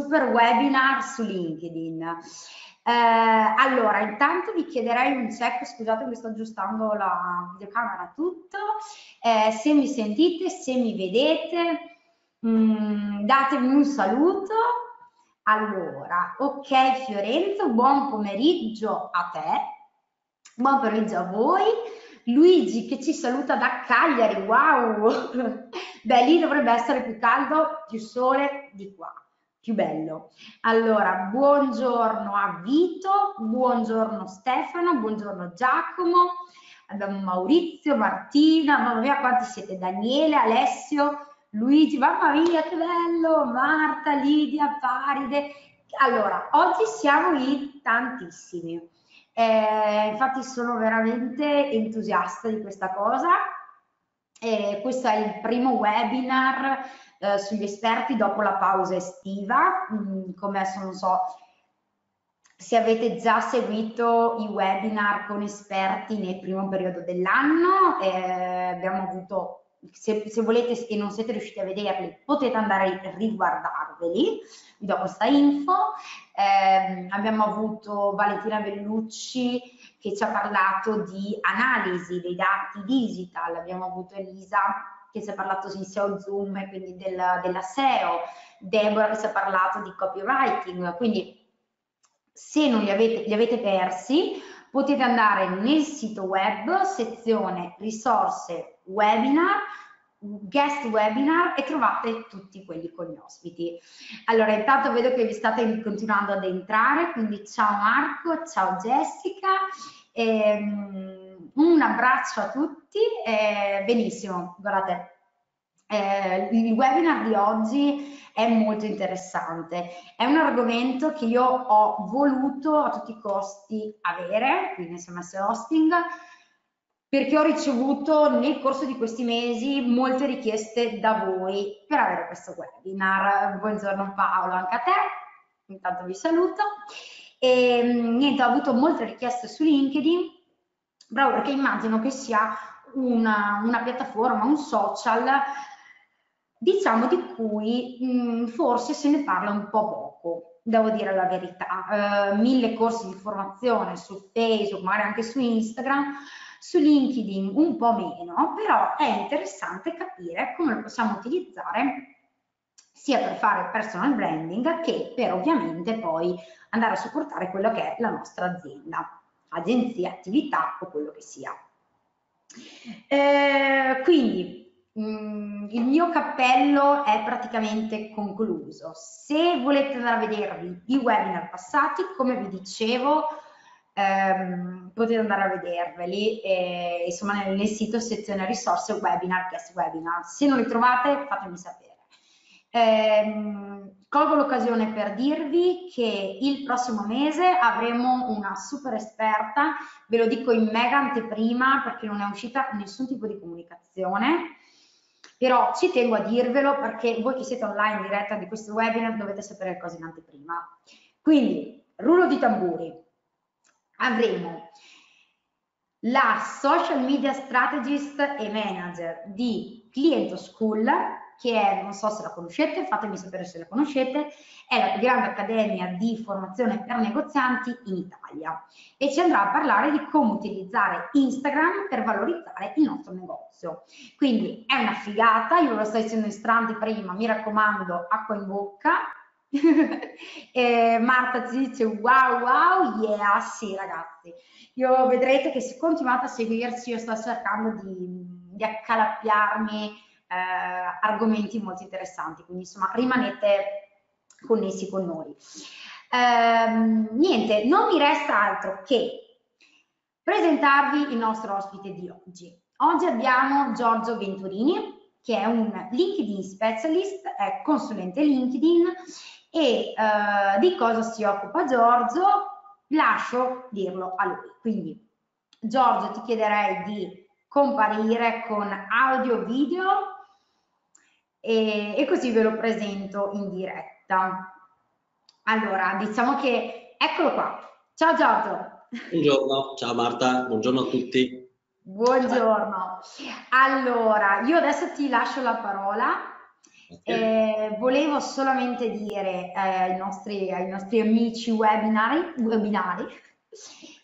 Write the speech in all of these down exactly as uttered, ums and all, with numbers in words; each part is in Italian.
super webinar su LinkedIn. Eh, allora, intanto vi chiederei un check, scusate che sto aggiustando la videocamera, tutto, eh, se mi sentite, se mi vedete, mh, datemi un saluto. Allora, ok Fiorenzo, buon pomeriggio a te, buon pomeriggio a voi. Luigi che ci saluta da Cagliari, wow! Beh, lì dovrebbe essere più caldo, più sole di qua, più bello. Allora, buongiorno a Vito, buongiorno Stefano, buongiorno Giacomo, abbiamo Maurizio, Martina, mamma mia quanti siete, Daniele, Alessio, Luigi, mamma mia che bello, Marta, Lidia, Paride. Allora, oggi siamo in tantissimi. Eh, infatti sono veramente entusiasta di questa cosa. Eh, questo è il primo webinar eh, sugli esperti dopo la pausa estiva. Mm, come adesso non so se avete già seguito i webinar con esperti nel primo periodo dell'anno. Eh, abbiamo avuto, se, se volete e non siete riusciti a vederli, potete andare a riguardarveli, vi do questa info. Eh, abbiamo avuto Valentina Bellucci che ci ha parlato di analisi dei dati digital, abbiamo avuto Elisa che ci ha parlato di S E O Zoom e quindi del, della S E O, Deborah che ci ha parlato di copywriting, quindi se non li avete, li avete persi potete andare nel sito web, sezione risorse webinar, guest webinar e trovate tutti quelli con gli ospiti. Allora, intanto vedo che vi state continuando ad entrare, quindi ciao Marco, ciao Jessica, ehm, un abbraccio a tutti. Eh, benissimo, guardate, eh, il webinar di oggi è molto interessante, è un argomento che io ho voluto a tutti i costi avere, quindi S M S Hosting, perché ho ricevuto nel corso di questi mesi molte richieste da voi per avere questo webinar. Buongiorno Paolo, anche a te, intanto vi saluto. E niente, ho avuto molte richieste su LinkedIn, proprio perché immagino che sia una, una piattaforma, un social, diciamo di cui mh, forse se ne parla un po' poco, devo dire la verità. Eh, mille corsi di formazione su Facebook, magari anche su Instagram, su LinkedIn un po' meno, però è interessante capire come lo possiamo utilizzare sia per fare personal branding che per ovviamente poi andare a supportare quello che è la nostra azienda, agenzia, attività o quello che sia. Eh, quindi mh, il mio cappello è praticamente concluso. Se volete andare a vedervi i webinar passati, come vi dicevo, Ehm, potete andare a vederveli e, insomma, nel, nel sito sezione risorse webinar, guest webinar. Se non li trovate fatemi sapere. Ehm, colgo l'occasione per dirvi che il prossimo mese avremo una super esperta, ve lo dico in mega anteprima perché non è uscita nessun tipo di comunicazione, però ci tengo a dirvelo perché voi che siete online in diretta di questo webinar dovete sapere le cose in anteprima. Quindi, rullo di tamburi. Avremo la Social Media Strategist e Manager di Client School, che è, non so se la conoscete, fatemi sapere se la conoscete, è la più grande accademia di formazione per negozianti in Italia e ci andrà a parlare di come utilizzare Instagram per valorizzare il nostro negozio. Quindi è una figata, io lo sto dicendo in strand prima, mi raccomando, acqua in bocca. eh, Marta ci dice wow wow yeah, sì ragazzi, io vedrete che se continuate a seguirci io sto cercando di, di accalappiarmi eh, argomenti molto interessanti, quindi insomma rimanete connessi con noi. Eh, niente, non mi resta altro che presentarvi il nostro ospite di oggi. Oggi abbiamo Giorgio Venturini, che è un LinkedIn specialist, è consulente LinkedIn. E eh, di cosa si occupa Giorgio? Lascio dirlo a lui. Quindi Giorgio, ti chiederei di comparire con audio, video e, e così ve lo presento in diretta. Allora, diciamo che eccolo qua. Ciao Giorgio. Buongiorno, ciao Marta, buongiorno a tutti. Buongiorno. Allora, io adesso ti lascio la parola Eh, volevo solamente dire eh, ai, nostri, ai nostri amici webinari, webinari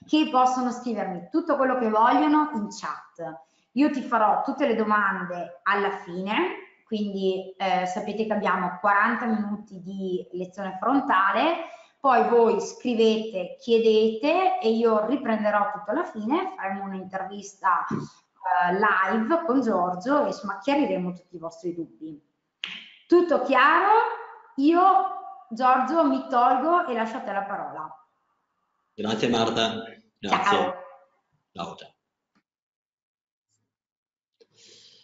che possono scrivermi tutto quello che vogliono in chat. Io ti farò tutte le domande alla fine, quindi eh, sapete che abbiamo quaranta minuti di lezione frontale, poi voi scrivete, chiedete e io riprenderò tutto alla fine, faremo un'intervista eh, live con Giorgio e insomma chiariremo tutti i vostri dubbi. Tutto chiaro? Io, Giorgio, mi tolgo e lascio a te la parola. Grazie Marta, grazie. Ciao. Ciao, ciao.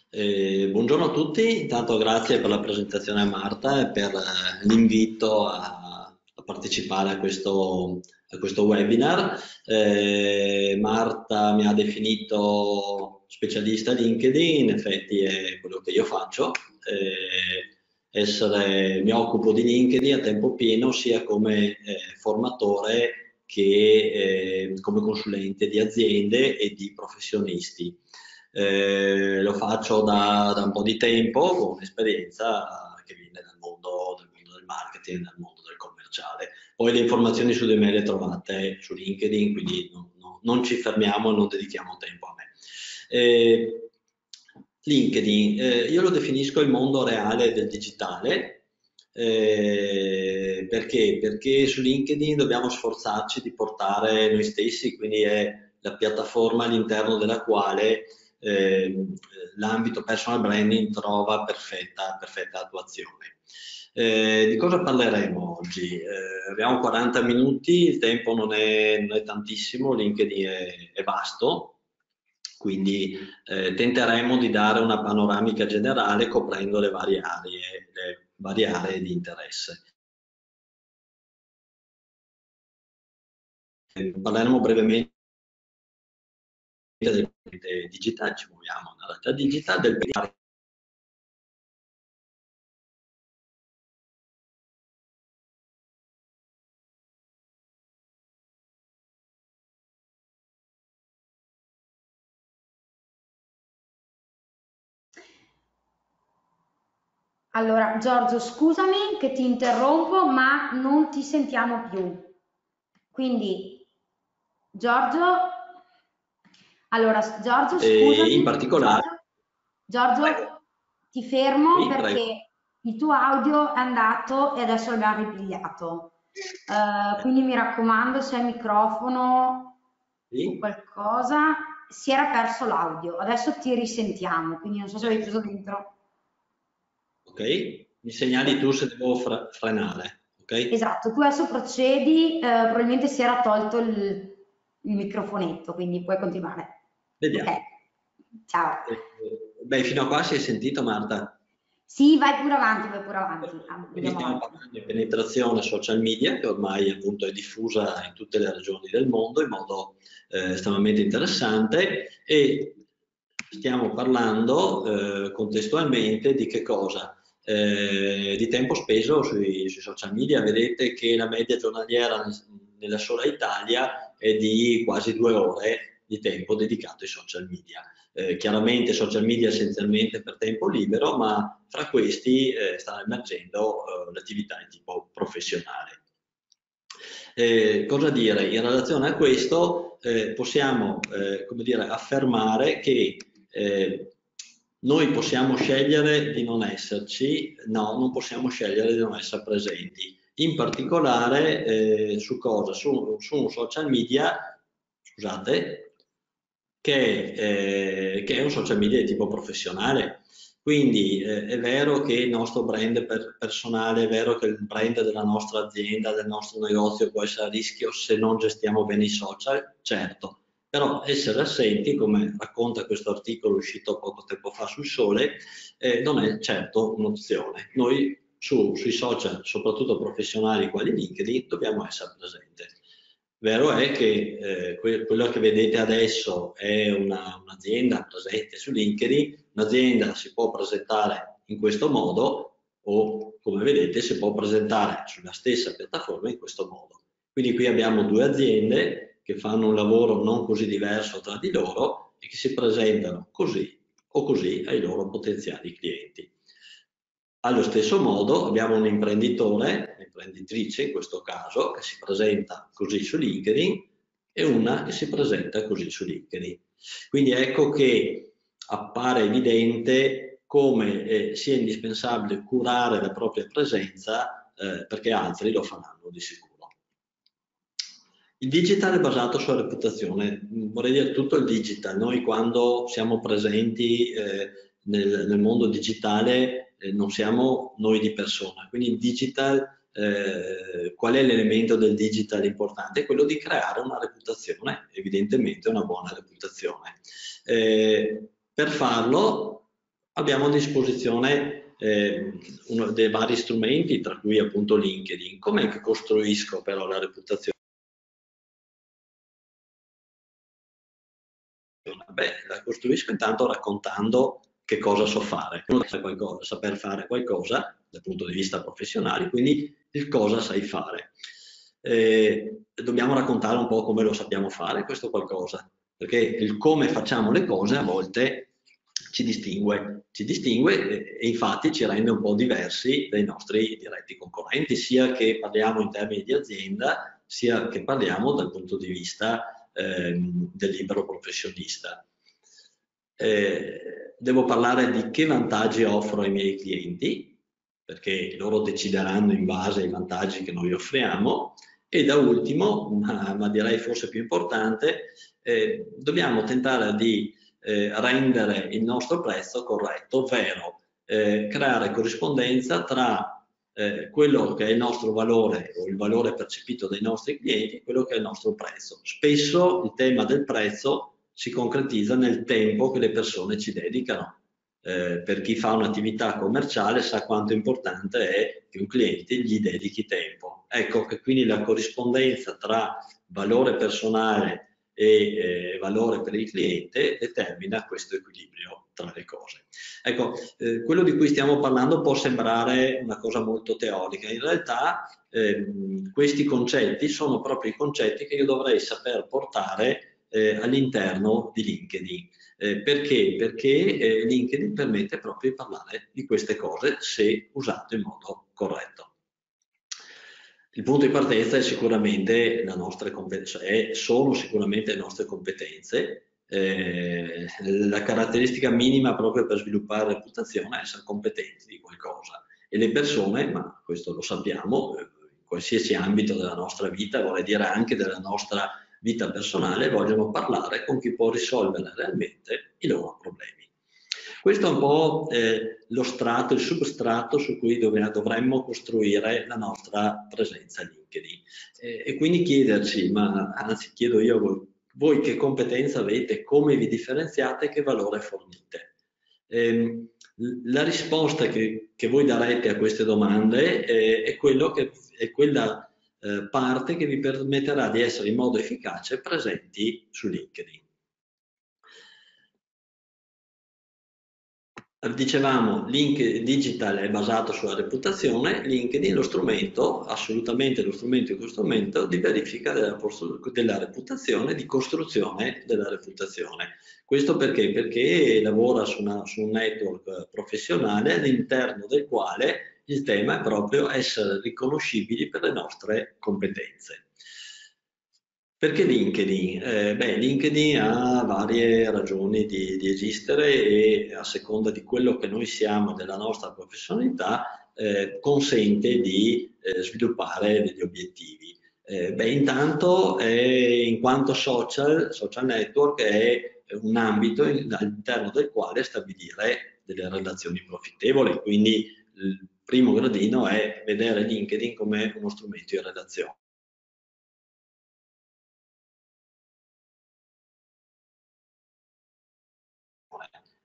Eh, buongiorno a tutti, intanto grazie per la presentazione a Marta e per eh, l'invito a, a partecipare a questo, a questo webinar. Eh, Marta mi ha definito specialista LinkedIn, in effetti è quello che io faccio, eh, essere, mi occupo di LinkedIn a tempo pieno sia come eh, formatore che eh, come consulente di aziende e di professionisti. Eh, lo faccio da, da un po' di tempo con un'esperienza che viene dal mondo, dal mondo del marketing, dal mondo del commerciale. Poi le informazioni su di me le trovate su LinkedIn, quindi no, no, non ci fermiamo e non dedichiamo tempo a me. Eh, LinkedIn, eh, io lo definisco il mondo reale del digitale, eh, perché? Perché su LinkedIn dobbiamo sforzarci di portare noi stessi, quindi è la piattaforma all'interno della quale Eh, l'ambito personal branding trova perfetta, perfetta attuazione. Eh, di cosa parleremo oggi? Eh, abbiamo quaranta minuti, il tempo non è, non è tantissimo, LinkedIn è, è vasto, quindi eh, tenteremo di dare una panoramica generale coprendo le varie aree, le varie aree di interesse. Eh, parleremo brevemente del digitale, ci muoviamo nella realtà digitale, del digitale . Allora Giorgio, scusami che ti interrompo, ma non ti sentiamo più, quindi Giorgio Allora, Giorgio, scusami, eh, in particolare... Giorgio, Giorgio ti fermo sì, perché prego. Il tuo audio è andato e adesso l'abbiamo ripigliato. Uh, eh. Quindi mi raccomando, se hai il microfono sì. o qualcosa, si era perso l'audio. Adesso ti risentiamo, quindi non so se avevi preso dentro. Ok, mi segnali tu se devo fre frenare. Okay? Esatto, tu adesso procedi, eh, probabilmente si era tolto il, il microfonetto, quindi puoi continuare. Vediamo. Okay. Ciao. Beh, fino a qua si è sentito, Marta? Sì, vai pure avanti, vai pure avanti. Quindi stiamo parlando di penetrazione social media, che ormai appunto è diffusa in tutte le regioni del mondo in modo eh, estremamente interessante, e stiamo parlando eh, contestualmente di che cosa? Eh, di tempo speso sui, sui social media. Vedete che la media giornaliera nella sola Italia è di quasi due ore di tempo dedicato ai social media. Eh, chiaramente social media essenzialmente per tempo libero, ma fra questi eh, sta emergendo eh, l'attività di tipo professionale. Eh, cosa dire? In relazione a questo eh, possiamo eh, come dire, affermare che eh, noi possiamo scegliere di non esserci, no, non possiamo scegliere di non essere presenti. In particolare eh, su cosa? Su, su un social media, scusate, Che, eh, che è un social media di tipo professionale, quindi eh, è vero che il nostro brand per personale, è vero che il brand della nostra azienda, del nostro negozio può essere a rischio se non gestiamo bene i social, certo, però essere assenti, come racconta questo articolo uscito poco tempo fa sul Sole, eh, non è certo un'opzione. Noi su, sui social, soprattutto professionali quali LinkedIn, dobbiamo essere presenti. Vero è che eh, que quello che vedete adesso è un'azienda un presente su LinkedIn, un'azienda si può presentare in questo modo o, come vedete, si può presentare sulla stessa piattaforma in questo modo. Quindi qui abbiamo due aziende che fanno un lavoro non così diverso tra di loro e che si presentano così o così ai loro potenziali clienti. Allo stesso modo abbiamo un imprenditore, un'imprenditrice in questo caso, che si presenta così su LinkedIn e una che si presenta così su LinkedIn. Quindi ecco che appare evidente come eh, sia indispensabile curare la propria presenza eh, perché altri lo faranno di sicuro. Il digital è basato sulla reputazione, vorrei dire tutto il digital. Noi quando siamo presenti eh, nel, nel mondo digitale eh, non siamo noi di persona, quindi il digital... Eh, qual è l'elemento del digital importante? È quello di creare una reputazione, evidentemente una buona reputazione. Eh, per farlo abbiamo a disposizione eh, uno dei vari strumenti, tra cui appunto LinkedIn. Com'è che costruisco però la reputazione? Beh, la costruisco intanto raccontando che cosa so fare. Uno sa qualcosa, saper fare qualcosa dal punto di vista professionale, quindi il cosa sai fare. Eh, dobbiamo raccontare un po' come lo sappiamo fare questo qualcosa, perché il come facciamo le cose a volte ci distingue, ci distingue e infatti ci rende un po' diversi dai nostri diretti concorrenti, sia che parliamo in termini di azienda, sia che parliamo dal punto di vista eh, del libero professionista. Eh, devo parlare di che vantaggi offro ai miei clienti, perché loro decideranno in base ai vantaggi che noi offriamo. E da ultimo, ma, ma direi forse più importante, eh, dobbiamo tentare di eh, rendere il nostro prezzo corretto, ovvero eh, creare corrispondenza tra eh, quello che è il nostro valore o il valore percepito dai nostri clienti e quello che è il nostro prezzo. Spesso il tema del prezzo si concretizza nel tempo che le persone ci dedicano. Eh, per chi fa un'attività commerciale sa quanto importante è che un cliente gli dedichi tempo. Ecco che quindi la corrispondenza tra valore personale e eh, valore per il cliente determina questo equilibrio tra le cose. Ecco, eh, quello di cui stiamo parlando può sembrare una cosa molto teorica, in realtà eh, questi concetti sono proprio i concetti che io dovrei saper portare eh, all'interno di LinkedIn. Eh, perché? Perché eh, LinkedIn permette proprio di parlare di queste cose se usato in modo corretto. Il punto di partenza è sicuramente la nostra competenza, è, sono sicuramente le nostre competenze. Eh, la caratteristica minima proprio per sviluppare reputazione è essere competenti di qualcosa. E le persone, ma questo lo sappiamo, in qualsiasi ambito della nostra vita, vorrei dire anche della nostra vita personale, vogliono parlare con chi può risolvere realmente i loro problemi. Questo è un po' eh, lo strato, il substrato su cui dovremmo costruire la nostra presenza LinkedIn. Eh, e quindi chiederci, ma anzi chiedo io a voi, voi che competenza avete, come vi differenziate, che valore fornite? Eh, la risposta che, che voi darete a queste domande eh, è, quello che, è quella parte che vi permetterà di essere in modo efficace presenti su LinkedIn. Dicevamo, LinkedIn digital è basato sulla reputazione, LinkedIn è lo strumento, assolutamente lo strumento, lo strumento di verifica della, della reputazione, di costruzione della reputazione. Questo perché? Perché lavora su, una, su un network professionale all'interno del quale il tema è proprio essere riconoscibili per le nostre competenze. Perché LinkedIn? Eh, beh, LinkedIn ha varie ragioni di, di esistere e a seconda di quello che noi siamo, della nostra professionalità, eh, consente di eh, sviluppare degli obiettivi. Eh, beh, intanto eh, in quanto social, social network è un ambito in, all'interno del quale stabilire delle relazioni profittevoli, quindi il primo gradino è vedere LinkedIn come uno strumento in relazione.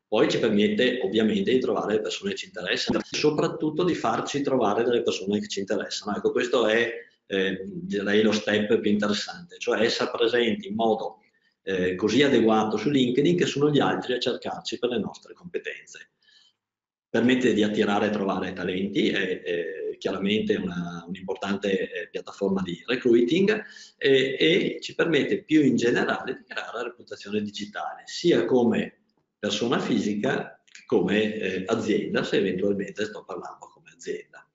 Poi ci permette ovviamente di trovare le persone che ci interessano, soprattutto di farci trovare delle persone che ci interessano. Ecco, questo è eh, direi lo step più interessante, cioè essere presenti in modo eh, così adeguato su LinkedIn che sono gli altri a cercarci per le nostre competenze. Permette di attirare e trovare talenti, è, è chiaramente un'importante piattaforma di recruiting e, e ci permette più in generale di creare la reputazione digitale, sia come persona fisica come eh, azienda, se eventualmente sto parlando come azienda.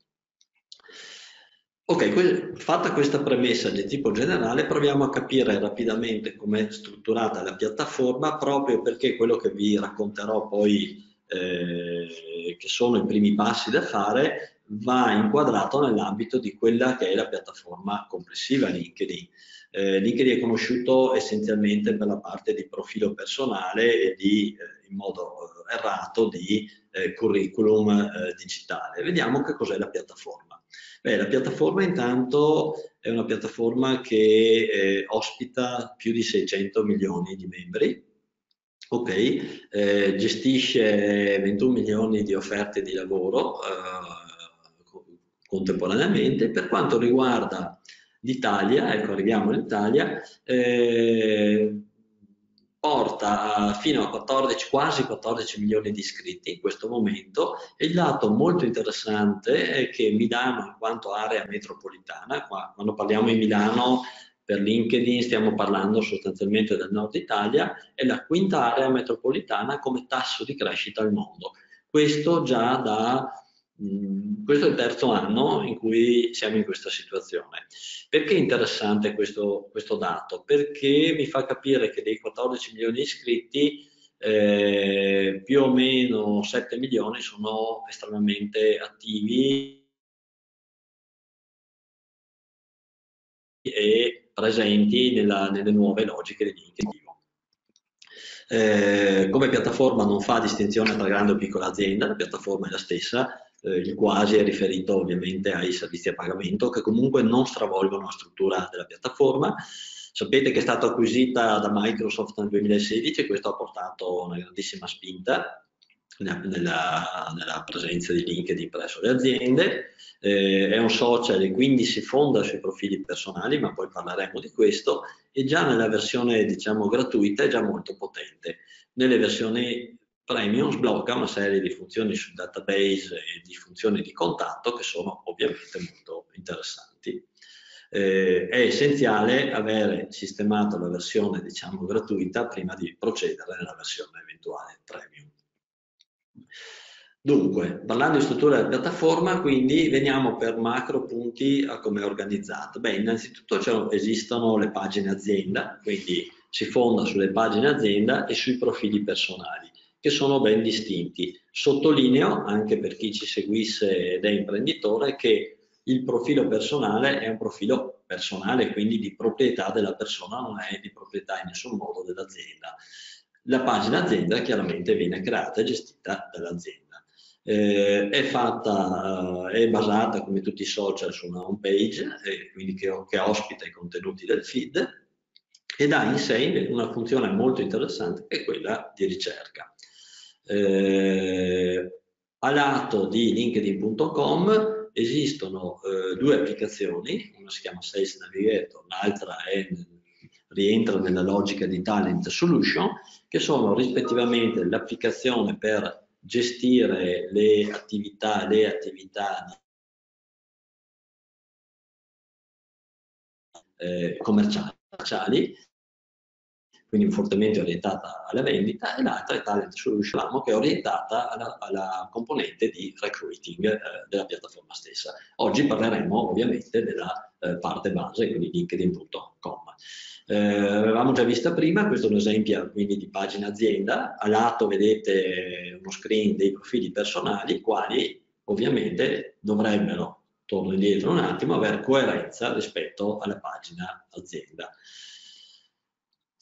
Ok, que- fatta questa premessa di tipo generale, proviamo a capire rapidamente come è strutturata la piattaforma, proprio perché quello che vi racconterò poi, eh, che sono i primi passi da fare, va inquadrato nell'ambito di quella che è la piattaforma complessiva LinkedIn. Eh, LinkedIn è conosciuto essenzialmente per la parte di profilo personale e di, eh, in modo errato, di eh, curriculum eh, digitale. Vediamo che cos'è la piattaforma. Beh, la piattaforma intanto è una piattaforma che eh, ospita più di seicento milioni di membri, okay? eh, gestisce ventuno milioni di offerte di lavoro eh, contemporaneamente. Per quanto riguarda l'Italia, ecco, arriviamo all'Italia, eh, porta fino a quattordici, quasi quattordici milioni di iscritti in questo momento, e il dato molto interessante è che Milano, in quanto area metropolitana, qua, quando parliamo di Milano per LinkedIn stiamo parlando sostanzialmente del nord Italia, è la quinta area metropolitana come tasso di crescita al mondo. Questo già da... Questo è il terzo anno in cui siamo in questa situazione. Perché è interessante questo, questo dato? Perché mi fa capire che dei quattordici milioni di iscritti, eh, più o meno sette milioni sono estremamente attivi e presenti nella, nelle nuove logiche di LinkedIn. Eh, come piattaforma non fa distinzione tra grande o piccola azienda, la piattaforma è la stessa. Il quasi è riferito ovviamente ai servizi a pagamento, che comunque non stravolgono la struttura della piattaforma. Sapete che è stata acquisita da Microsoft nel duemilasedici e questo ha portato una grandissima spinta nella, nella presenza di LinkedIn presso le aziende. Eh, è un social e quindi si fonda sui profili personali, ma poi parleremo di questo, e già nella versione diciamo gratuita è già molto potente. Nelle versioni Premium sblocca una serie di funzioni sul database e di funzioni di contatto che sono ovviamente molto interessanti. Eh, è essenziale avere sistemato la versione diciamo gratuita prima di procedere nella versione eventuale Premium. Dunque, parlando di struttura della piattaforma, quindi veniamo per macro punti a come è organizzata. Beh, innanzitutto cioè, esistono le pagine azienda, quindi si fonda sulle pagine azienda e sui profili personali, che sono ben distinti. Sottolineo, anche per chi ci seguisse ed è imprenditore, che il profilo personale è un profilo personale, quindi di proprietà della persona, non è di proprietà in nessun modo dell'azienda. La pagina azienda chiaramente viene creata e gestita dall'azienda. Eh, è fatta, è basata come tutti i social su una home page, eh, quindi che, che ospita i contenuti del feed, ed ha in sé una funzione molto interessante che è quella di ricerca. Eh, a lato di linkedin punto com esistono eh, due applicazioni, una si chiama Sales Navigator, l'altra è, rientra nella logica di Talent Solution, che sono rispettivamente l'applicazione per gestire le attività, le attività eh, commerciali, quindi fortemente orientata alla vendita, e l'altra è Talent Solution, che è orientata alla, alla componente di recruiting eh, della piattaforma stessa. Oggi parleremo ovviamente della eh, parte base, quindi linkedin punto com. Eh, avevamo già vista prima, questo è un esempio quindi di pagina azienda. A lato vedete uno screen dei profili personali, quali ovviamente dovrebbero, torno indietro un attimo, avere coerenza rispetto alla pagina azienda.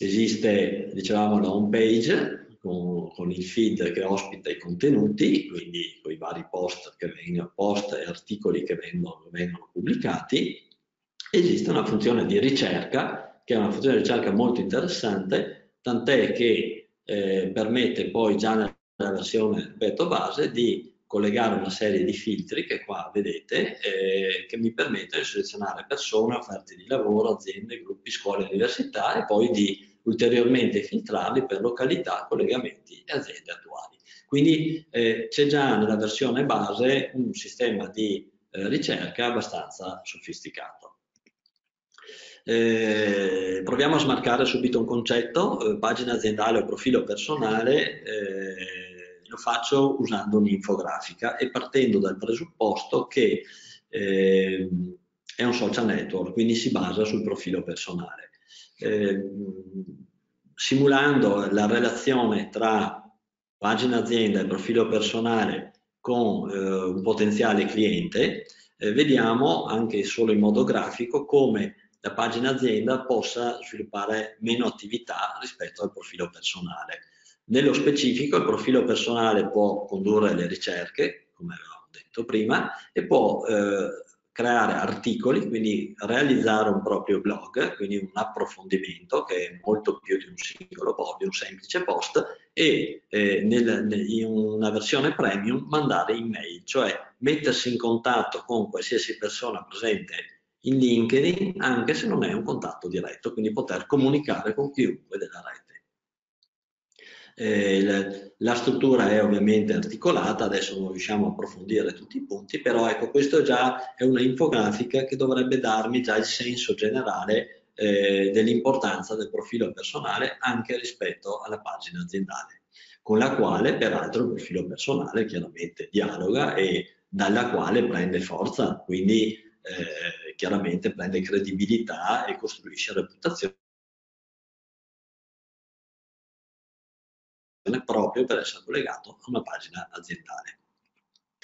Esiste, dicevamo, la home page con, con il feed che ospita i contenuti, quindi con i vari post, che vengono, post e articoli che vengono, vengono pubblicati. Esiste una funzione di ricerca, che è una funzione di ricerca molto interessante, tant'è che eh, permette poi già nella versione, ripeto, base di collegare una serie di filtri che qua vedete, eh, che mi permettono di selezionare persone, offerte di lavoro, aziende, gruppi, scuole, università, e poi di ulteriormente filtrarli per località, collegamenti e aziende attuali. Quindi eh, c'è già nella versione base un sistema di eh, ricerca abbastanza sofisticato. Eh, proviamo a smarcare subito un concetto, eh, pagina aziendale o profilo personale. Eh, lo faccio usando un'infografica e partendo dal presupposto che eh, è un social network, quindi si basa sul profilo personale. Eh, simulando la relazione tra pagina azienda e profilo personale con eh, un potenziale cliente, eh, vediamo anche solo in modo grafico come la pagina azienda possa sviluppare meno attività rispetto al profilo personale. Nello specifico il profilo personale può condurre le ricerche, come avevamo detto prima, e può eh, creare articoli, quindi realizzare un proprio blog, quindi un approfondimento che è molto più di un singolo post, di un semplice post, e eh, nel, nel, in una versione premium mandare email, cioè mettersi in contatto con qualsiasi persona presente in LinkedIn, anche se non è un contatto diretto, quindi poter comunicare con chiunque della rete. Eh, la, la struttura è ovviamente articolata, adesso non riusciamo a approfondire tutti i punti, però ecco, questo già è una infografica che dovrebbe darmi già il senso generale eh, dell'importanza del profilo personale anche rispetto alla pagina aziendale, con la quale peraltro il profilo personale chiaramente dialoga e dalla quale prende forza, quindi Eh, chiaramente prende credibilità e costruisce reputazione proprio per essere collegato a una pagina aziendale.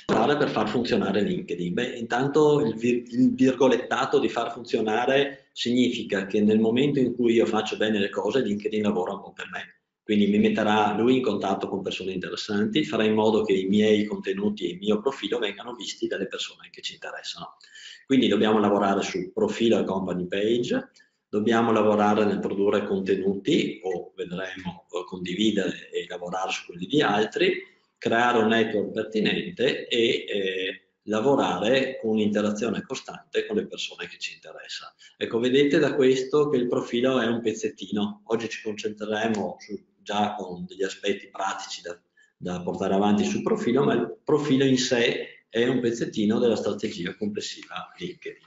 Per far funzionare LinkedIn, beh, intanto il, vir il virgolettato di far funzionare significa che nel momento in cui io faccio bene le cose, LinkedIn lavora un po' per me, quindi mi metterà lui in contatto con persone interessanti, farà in modo che i miei contenuti e il mio profilo vengano visti dalle persone che ci interessano. Quindi dobbiamo lavorare sul profilo e company page, dobbiamo lavorare nel produrre contenuti o vedremo condividere e lavorare su quelli di altri, creare un network pertinente e eh, lavorare con un'interazione costante con le persone che ci interessano. Ecco, vedete da questo che il profilo è un pezzettino. Oggi ci concentreremo su, già con degli aspetti pratici da, da portare avanti sul profilo, ma il profilo in sé è un pezzettino della strategia complessiva LinkedIn.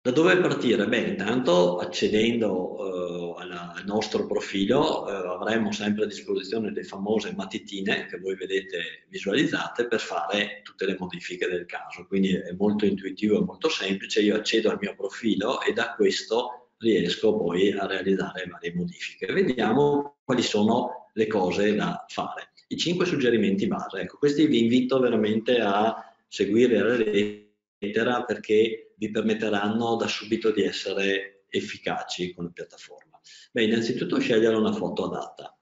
Da dove partire? Beh, intanto accedendo eh, alla, al nostro profilo eh, avremo sempre a disposizione le famose matitine che voi vedete visualizzate per fare tutte le modifiche del caso, quindi è molto intuitivo e molto semplice. Io accedo al mio profilo e da questo riesco poi a realizzare varie modifiche. Vediamo quali sono le cose da fare. I cinque suggerimenti base, ecco, questi vi invito veramente a seguire alla lettera perché vi permetteranno da subito di essere efficaci con la piattaforma. Beh, innanzitutto scegliere una foto adatta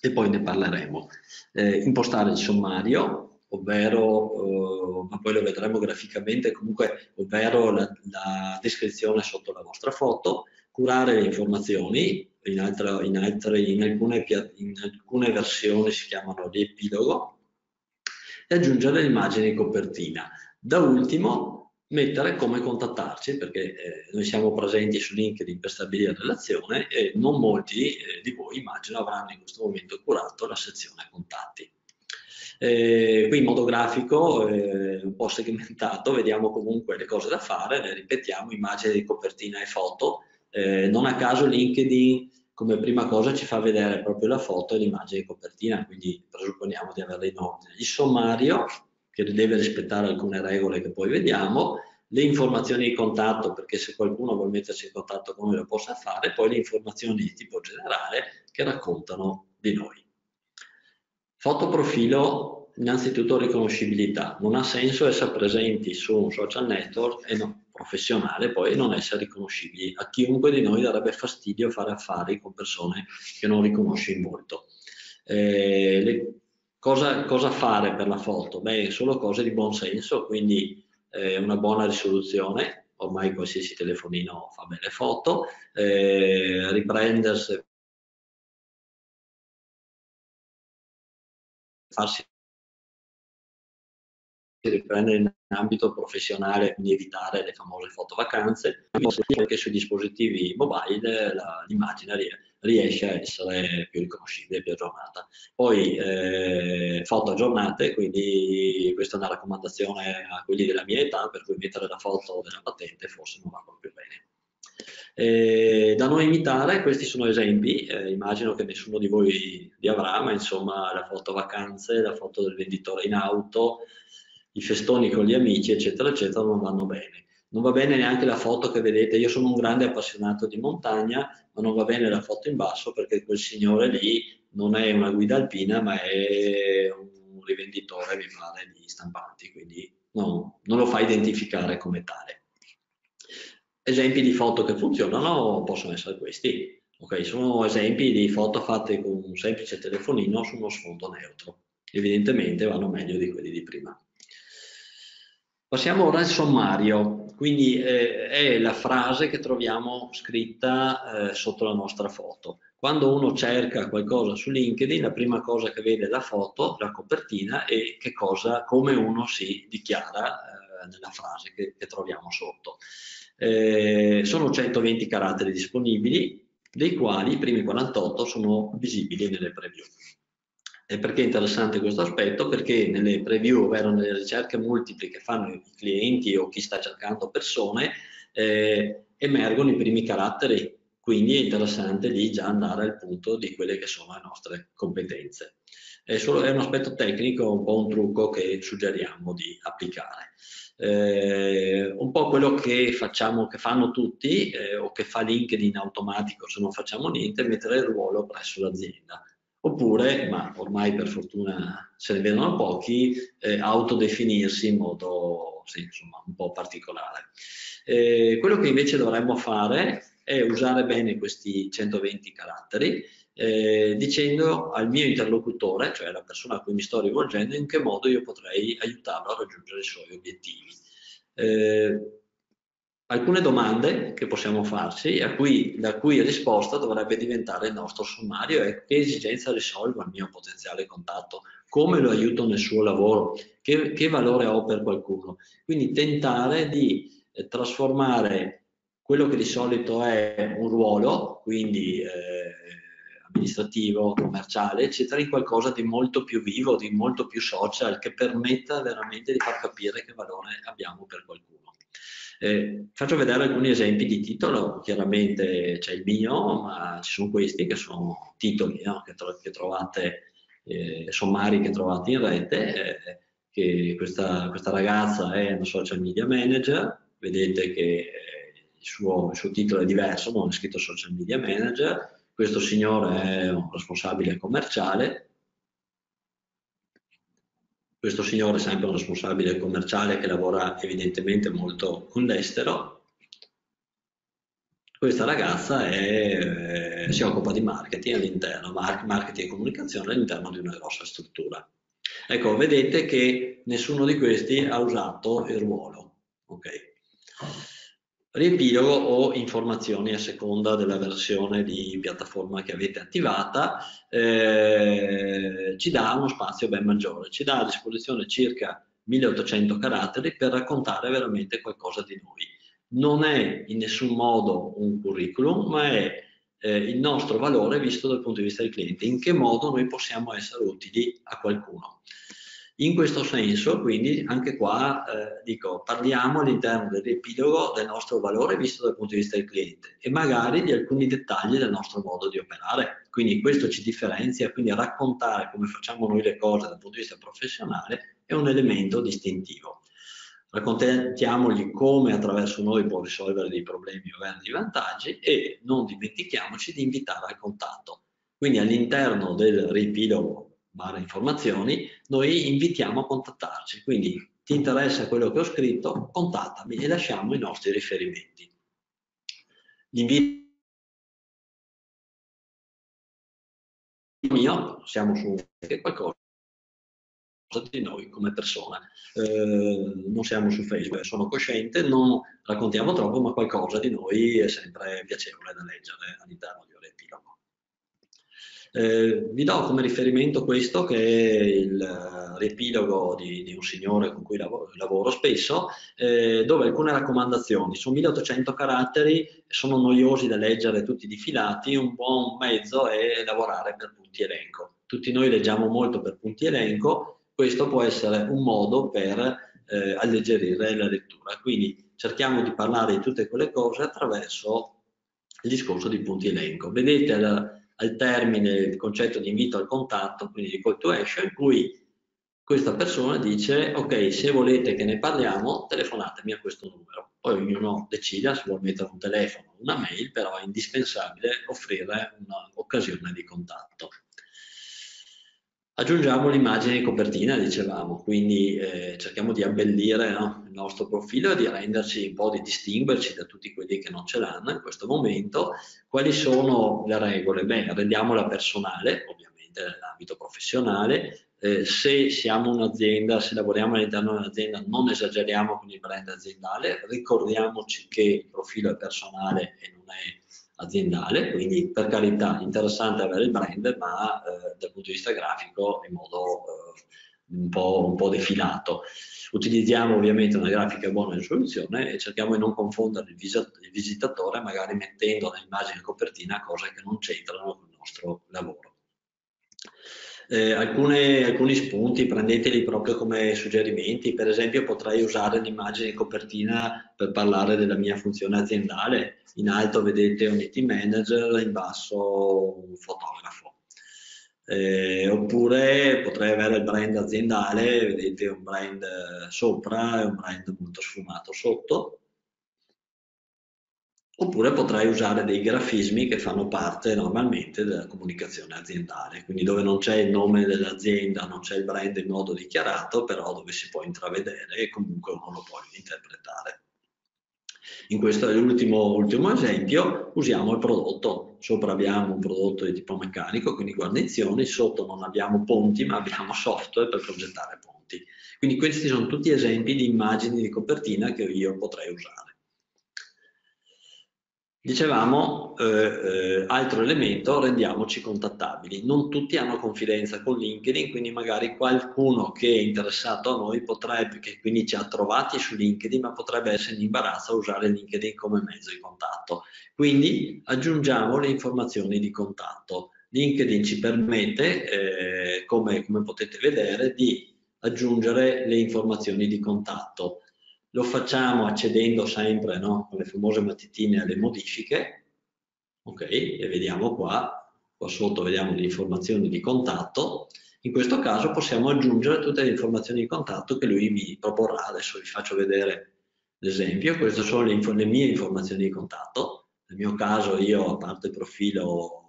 e poi ne parleremo. Eh, impostare il sommario, ovvero, eh, ma poi lo vedremo graficamente comunque, ovvero la, la descrizione sotto la vostra foto, curare le informazioni. In, altre, in, altre, in, alcune, in alcune versioni si chiamano riepilogo, e aggiungere le immagini in copertina. Da ultimo mettere come contattarci, perché eh, noi siamo presenti su LinkedIn per stabilire relazione e non molti eh, di voi immagino avranno in questo momento curato la sezione contatti. Eh, qui in modo grafico, eh, un po' segmentato, vediamo comunque le cose da fare, le ripetiamo, immagini di copertina e foto. Eh, non a caso LinkedIn come prima cosa ci fa vedere proprio la foto e l'immagine di copertina, quindi presupponiamo di averla in ordine. Il sommario, che deve rispettare alcune regole che poi vediamo, le informazioni di contatto, perché se qualcuno vuole mettersi in contatto con noi lo possa fare, poi le informazioni di tipo generale che raccontano di noi. Foto profilo, innanzitutto riconoscibilità. Non ha senso essere presenti su un social network e no. professionale poi non essere riconoscibili. A chiunque di noi darebbe fastidio fare affari con persone che non riconosci molto. Eh, le, cosa, cosa fare per la foto? Beh, solo cose di buon senso, quindi eh, una buona risoluzione, ormai qualsiasi telefonino fa belle foto, eh, riprendersi, farsi riprendere in ambito professionale, quindi evitare le famose fotovacanze, anche sui dispositivi mobile l'immagine riesce a essere più riconoscibile, più aggiornata. Poi eh, foto aggiornate, quindi questa è una raccomandazione a quelli della mia età, per cui mettere la foto della patente forse non va proprio bene. Eh, da noi imitare, questi sono esempi, eh, immagino che nessuno di voi li avrà, ma insomma la foto vacanze, la foto del venditore in auto, i festoni con gli amici eccetera eccetera non vanno bene. Non va bene neanche la foto che vedete, io sono un grande appassionato di montagna, ma non va bene la foto in basso perché quel signore lì non è una guida alpina ma è un rivenditore, mi pare, di stampanti, quindi no, non lo fa identificare come tale. Esempi di foto che funzionano possono essere questi, ok? Sono esempi di foto fatte con un semplice telefonino su uno sfondo neutro, evidentemente vanno meglio di quelli di prima. Passiamo ora al sommario, quindi eh, è la frase che troviamo scritta eh, sotto la nostra foto. Quando uno cerca qualcosa su LinkedIn, la prima cosa che vede è la foto, la copertina e che cosa, come uno si dichiara eh, nella frase che, che troviamo sotto. Eh, sono centoventi caratteri disponibili, dei quali i primi quarantotto sono visibili nelle preview. E perché è interessante questo aspetto? Perché nelle preview, ovvero nelle ricerche multiple che fanno i clienti o chi sta cercando persone, eh, emergono i primi caratteri, quindi è interessante lì già andare al punto di quelle che sono le nostre competenze. È, solo, è un aspetto tecnico, un po' un trucco che suggeriamo di applicare. Eh, un po' quello che facciamo, che fanno tutti eh, o che fa LinkedIn automatico se non facciamo niente, mettere il ruolo presso l'azienda. Oppure, ma ormai per fortuna se ne vedono pochi, eh, autodefinirsi in modo sì, insomma, un po' particolare. Eh, quello che invece dovremmo fare è usare bene questi centoventi caratteri eh, dicendo al mio interlocutore, cioè alla persona a cui mi sto rivolgendo, in che modo io potrei aiutarlo a raggiungere i suoi obiettivi. Eh, Alcune domande che possiamo farci, a cui, la cui risposta dovrebbe diventare il nostro sommario, è: che esigenza risolvo al mio potenziale contatto? Come lo aiuto nel suo lavoro? Che, che valore ho per qualcuno? Quindi tentare di eh, trasformare quello che di solito è un ruolo, quindi eh, amministrativo, commerciale, eccetera, in qualcosa di molto più vivo, di molto più social, che permetta veramente di far capire che valore abbiamo per qualcuno. Eh, faccio vedere alcuni esempi di titolo, chiaramente c'è il mio, ma ci sono questi che sono titoli, no? che, tro che trovate, eh, sommari che trovate in rete, eh, che questa, questa ragazza è una social media manager, vedete che il suo, il suo titolo è diverso, non è scritto social media manager, questo signore è un responsabile commerciale, questo signore è sempre un responsabile commerciale che lavora evidentemente molto con l'estero. Questa ragazza è, eh, si occupa di marketing all'interno, marketing e comunicazione all'interno di una grossa struttura. Ecco, vedete che nessuno di questi ha usato il ruolo. Okay. Riepilogo o informazioni a seconda della versione di piattaforma che avete attivata, eh, ci dà uno spazio ben maggiore, ci dà a disposizione circa milleottocento caratteri per raccontare veramente qualcosa di noi. Non è in nessun modo un curriculum, ma è eh, il nostro valore visto dal punto di vista del cliente, in che modo noi possiamo essere utili a qualcuno. In questo senso, quindi, anche qua eh, dico, parliamo all'interno dell'epilogo del nostro valore visto dal punto di vista del cliente e magari di alcuni dettagli del nostro modo di operare. Quindi questo ci differenzia, quindi raccontare come facciamo noi le cose dal punto di vista professionale è un elemento distintivo. Raccontiamogli come attraverso noi può risolvere dei problemi o avere dei vantaggi e non dimentichiamoci di invitare al contatto. Quindi all'interno del riepilogo barra informazioni, noi invitiamo a contattarci, quindi ti interessa quello che ho scritto, contattami e lasciamo i nostri riferimenti. L'invito mio, siamo su qualcosa di noi come persona, eh, non siamo su Facebook, sono cosciente, non raccontiamo troppo, ma qualcosa di noi è sempre piacevole da leggere all'interno di un riepilogo. Eh, vi do come riferimento questo che è il riepilogo di, di un signore con cui lavoro, lavoro spesso, eh, dove alcune raccomandazioni, sono milleottocento caratteri, sono noiosi da leggere tutti difilati, un buon mezzo è lavorare per punti elenco. Tutti noi leggiamo molto per punti elenco, questo può essere un modo per eh, alleggerire la lettura, quindi cerchiamo di parlare di tutte quelle cose attraverso il discorso di punti elenco. Vedete al, al termine il concetto di invito al contatto, quindi di call to action, in cui questa persona dice: ok, se volete che ne parliamo, telefonatemi a questo numero. Poi ognuno decida se vuol mettere un telefono o una mail, però è indispensabile offrire un'occasione di contatto. Aggiungiamo l'immagine di copertina, dicevamo, quindi eh, cerchiamo di abbellire, no, il nostro profilo e di renderci un po', di distinguerci da tutti quelli che non ce l'hanno in questo momento. Quali sono le regole? Beh, rendiamola personale, ovviamente nell'ambito professionale. Eh, se siamo un'azienda, se lavoriamo all'interno di un'azienda, non esageriamo con il brand aziendale, ricordiamoci che il profilo è personale e non è aziendale, quindi per carità interessante avere il brand, ma eh, dal punto di vista grafico in modo eh, un, po', un po' defilato. Utilizziamo ovviamente una grafica buona risoluzione e cerchiamo di non confondere il, vis il visitatore, magari mettendo nell'immagine in copertina cose che non c'entrano con il nostro lavoro. Eh, alcune, alcuni spunti prendeteli proprio come suggerimenti. Per esempio, potrei usare l'immagine di copertina per parlare della mia funzione aziendale. In alto vedete un I T manager, in basso un fotografo. Eh, oppure potrei avere il brand aziendale, vedete un brand sopra e un brand molto sfumato sotto. Oppure potrei usare dei grafismi che fanno parte normalmente della comunicazione aziendale, quindi dove non c'è il nome dell'azienda, non c'è il brand in modo dichiarato, però dove si può intravedere e comunque uno lo può interpretare. In questo è l'ultimo ultimo esempio, usiamo il prodotto. Sopra abbiamo un prodotto di tipo meccanico, quindi guarnizioni, sotto non abbiamo ponti ma abbiamo software per progettare ponti. Quindi questi sono tutti esempi di immagini di copertina che io potrei usare. Dicevamo, eh, eh, altro elemento, rendiamoci contattabili. Non tutti hanno confidenza con LinkedIn, quindi magari qualcuno che è interessato a noi potrebbe, che quindi ci ha trovati su LinkedIn, ma potrebbe essere in imbarazzo a usare LinkedIn come mezzo di contatto. Quindi aggiungiamo le informazioni di contatto. LinkedIn ci permette, eh, come, come potete vedere, di aggiungere le informazioni di contatto. Lo facciamo accedendo sempre, no, con le famose matitine alle modifiche, ok? E vediamo qua, qua sotto vediamo le informazioni di contatto. In questo caso possiamo aggiungere tutte le informazioni di contatto che lui mi proporrà. Adesso vi faccio vedere l'esempio. Queste sono le, le mie informazioni di contatto. Nel mio caso io, a parte il profilo,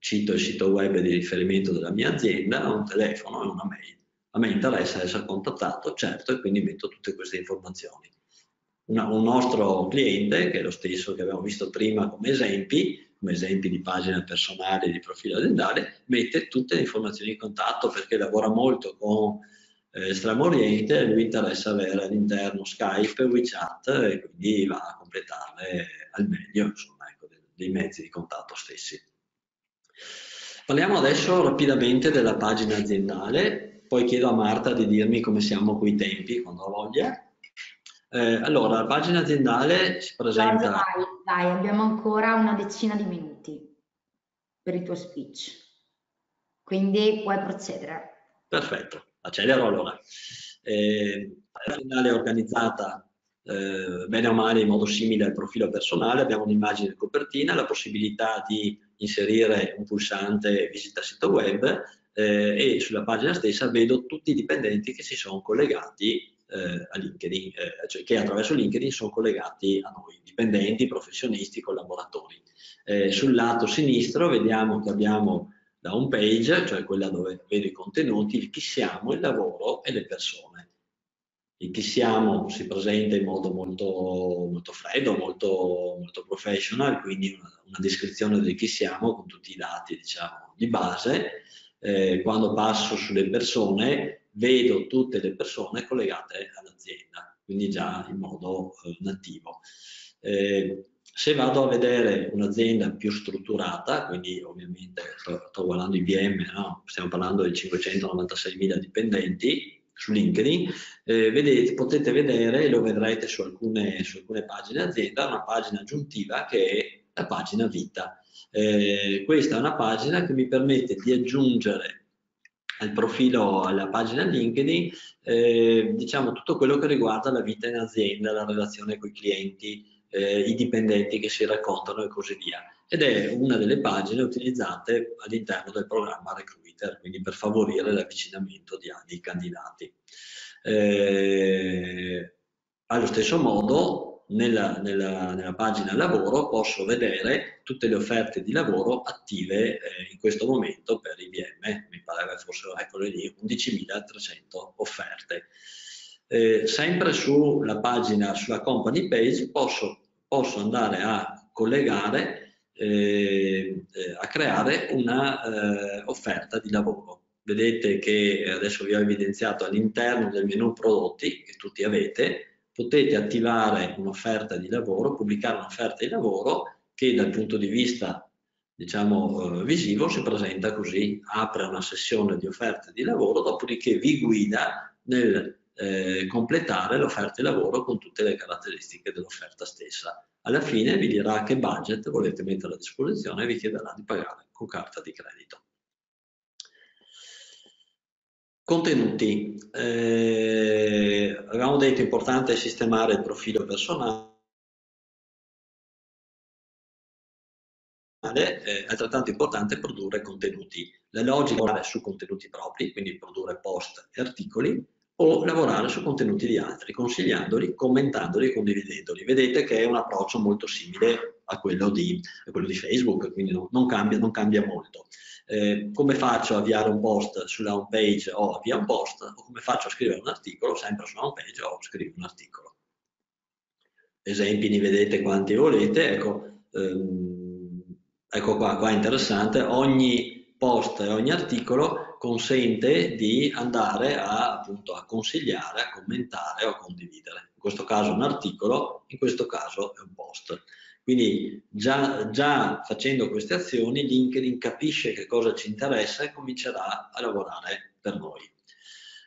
cito il sito web di riferimento della mia azienda, un telefono e una mail. A me interessa essere contattato, certo, e quindi metto tutte queste informazioni. Una, un nostro cliente, che è lo stesso che abbiamo visto prima come esempi, come esempi di pagina personale, di profilo aziendale, mette tutte le informazioni di contatto perché lavora molto con eh, Estremo Oriente, e lui interessa avere all'interno Skype, WeChat, e quindi va a completarle al meglio, insomma, ecco, dei, dei mezzi di contatto stessi. Parliamo adesso rapidamente della pagina aziendale. Poi chiedo a Marta di dirmi come siamo coi tempi, quando ha voglia. Eh, allora, la pagina aziendale si presenta... Dai, dai, abbiamo ancora una decina di minuti per il tuo speech. Quindi puoi procedere. Perfetto, accelero allora. Eh, la pagina aziendale è organizzata eh, bene o male in modo simile al profilo personale. Abbiamo un'immagine di copertina, la possibilità di inserire un pulsante visita sito web, Eh, e sulla pagina stessa vedo tutti i dipendenti che si sono collegati eh, a LinkedIn, eh, cioè che attraverso LinkedIn sono collegati a noi, dipendenti, professionisti, collaboratori. Eh, sul lato sinistro vediamo che abbiamo la home page, cioè quella dove vedo i contenuti, il chi siamo, il lavoro e le persone. Il chi siamo si presenta in modo molto, molto freddo, molto, molto professional, quindi una, una descrizione del chi siamo con tutti i dati, diciamo, di base. Eh, quando passo sulle persone vedo tutte le persone collegate all'azienda, quindi già in modo eh, nativo. Eh, se vado a vedere un'azienda più strutturata, quindi ovviamente sto, sto guardando I B M, no? Stiamo parlando di cinquecentonovantaseimila dipendenti su LinkedIn, eh, vedete, potete vedere, e lo vedrete su alcune, su alcune pagine azienda, una pagina aggiuntiva che è la pagina vita. Eh, questa è una pagina che mi permette di aggiungere al profilo, alla pagina LinkedIn, eh, diciamo tutto quello che riguarda la vita in azienda, la relazione con i clienti, eh, i dipendenti che si raccontano e così via. Ed è una delle pagine utilizzate all'interno del programma Recruiter, quindi per favorire l'avvicinamento di, di candidati. Eh, allo stesso modo, nella, nella, nella pagina lavoro posso vedere tutte le offerte di lavoro attive eh, in questo momento per I B M, mi pare che fossero, eccole lì, undicimila trecento offerte. Eh, sempre sulla pagina, sulla company page, posso, posso andare a collegare, eh, eh, a creare una eh, offerta di lavoro. Vedete che adesso vi ho evidenziato all'interno del menu prodotti che tutti avete, potete attivare un'offerta di lavoro, pubblicare un'offerta di lavoro che dal punto di vista, diciamo, visivo si presenta così, apre una sessione di offerte di lavoro, dopodiché vi guida nel eh, completare l'offerta di lavoro con tutte le caratteristiche dell'offerta stessa. Alla fine vi dirà che budget volete mettere a disposizione e vi chiederà di pagare con carta di credito. Contenuti. Eh, avevamo detto che è importante sistemare il profilo personale, è altrettanto importante produrre contenuti. La logica è su contenuti propri, quindi produrre post e articoli, o lavorare su contenuti di altri, consigliandoli, commentandoli e condividendoli. Vedete che è un approccio molto simile a quello di, a quello di Facebook, quindi non, non, cambia, non cambia molto. Eh, come faccio a avviare un post sulla home page o avvia un post, o come faccio a scrivere un articolo sempre sulla home page o scrivo un articolo. Esempi ne vedete quanti volete, ecco, ehm, ecco qua, qua è interessante, ogni post e ogni articolo consente di andare a, appunto, a consigliare, a commentare o a condividere. In questo caso un articolo, in questo caso è un post. Quindi già, già facendo queste azioni LinkedIn capisce che cosa ci interessa e comincerà a lavorare per noi.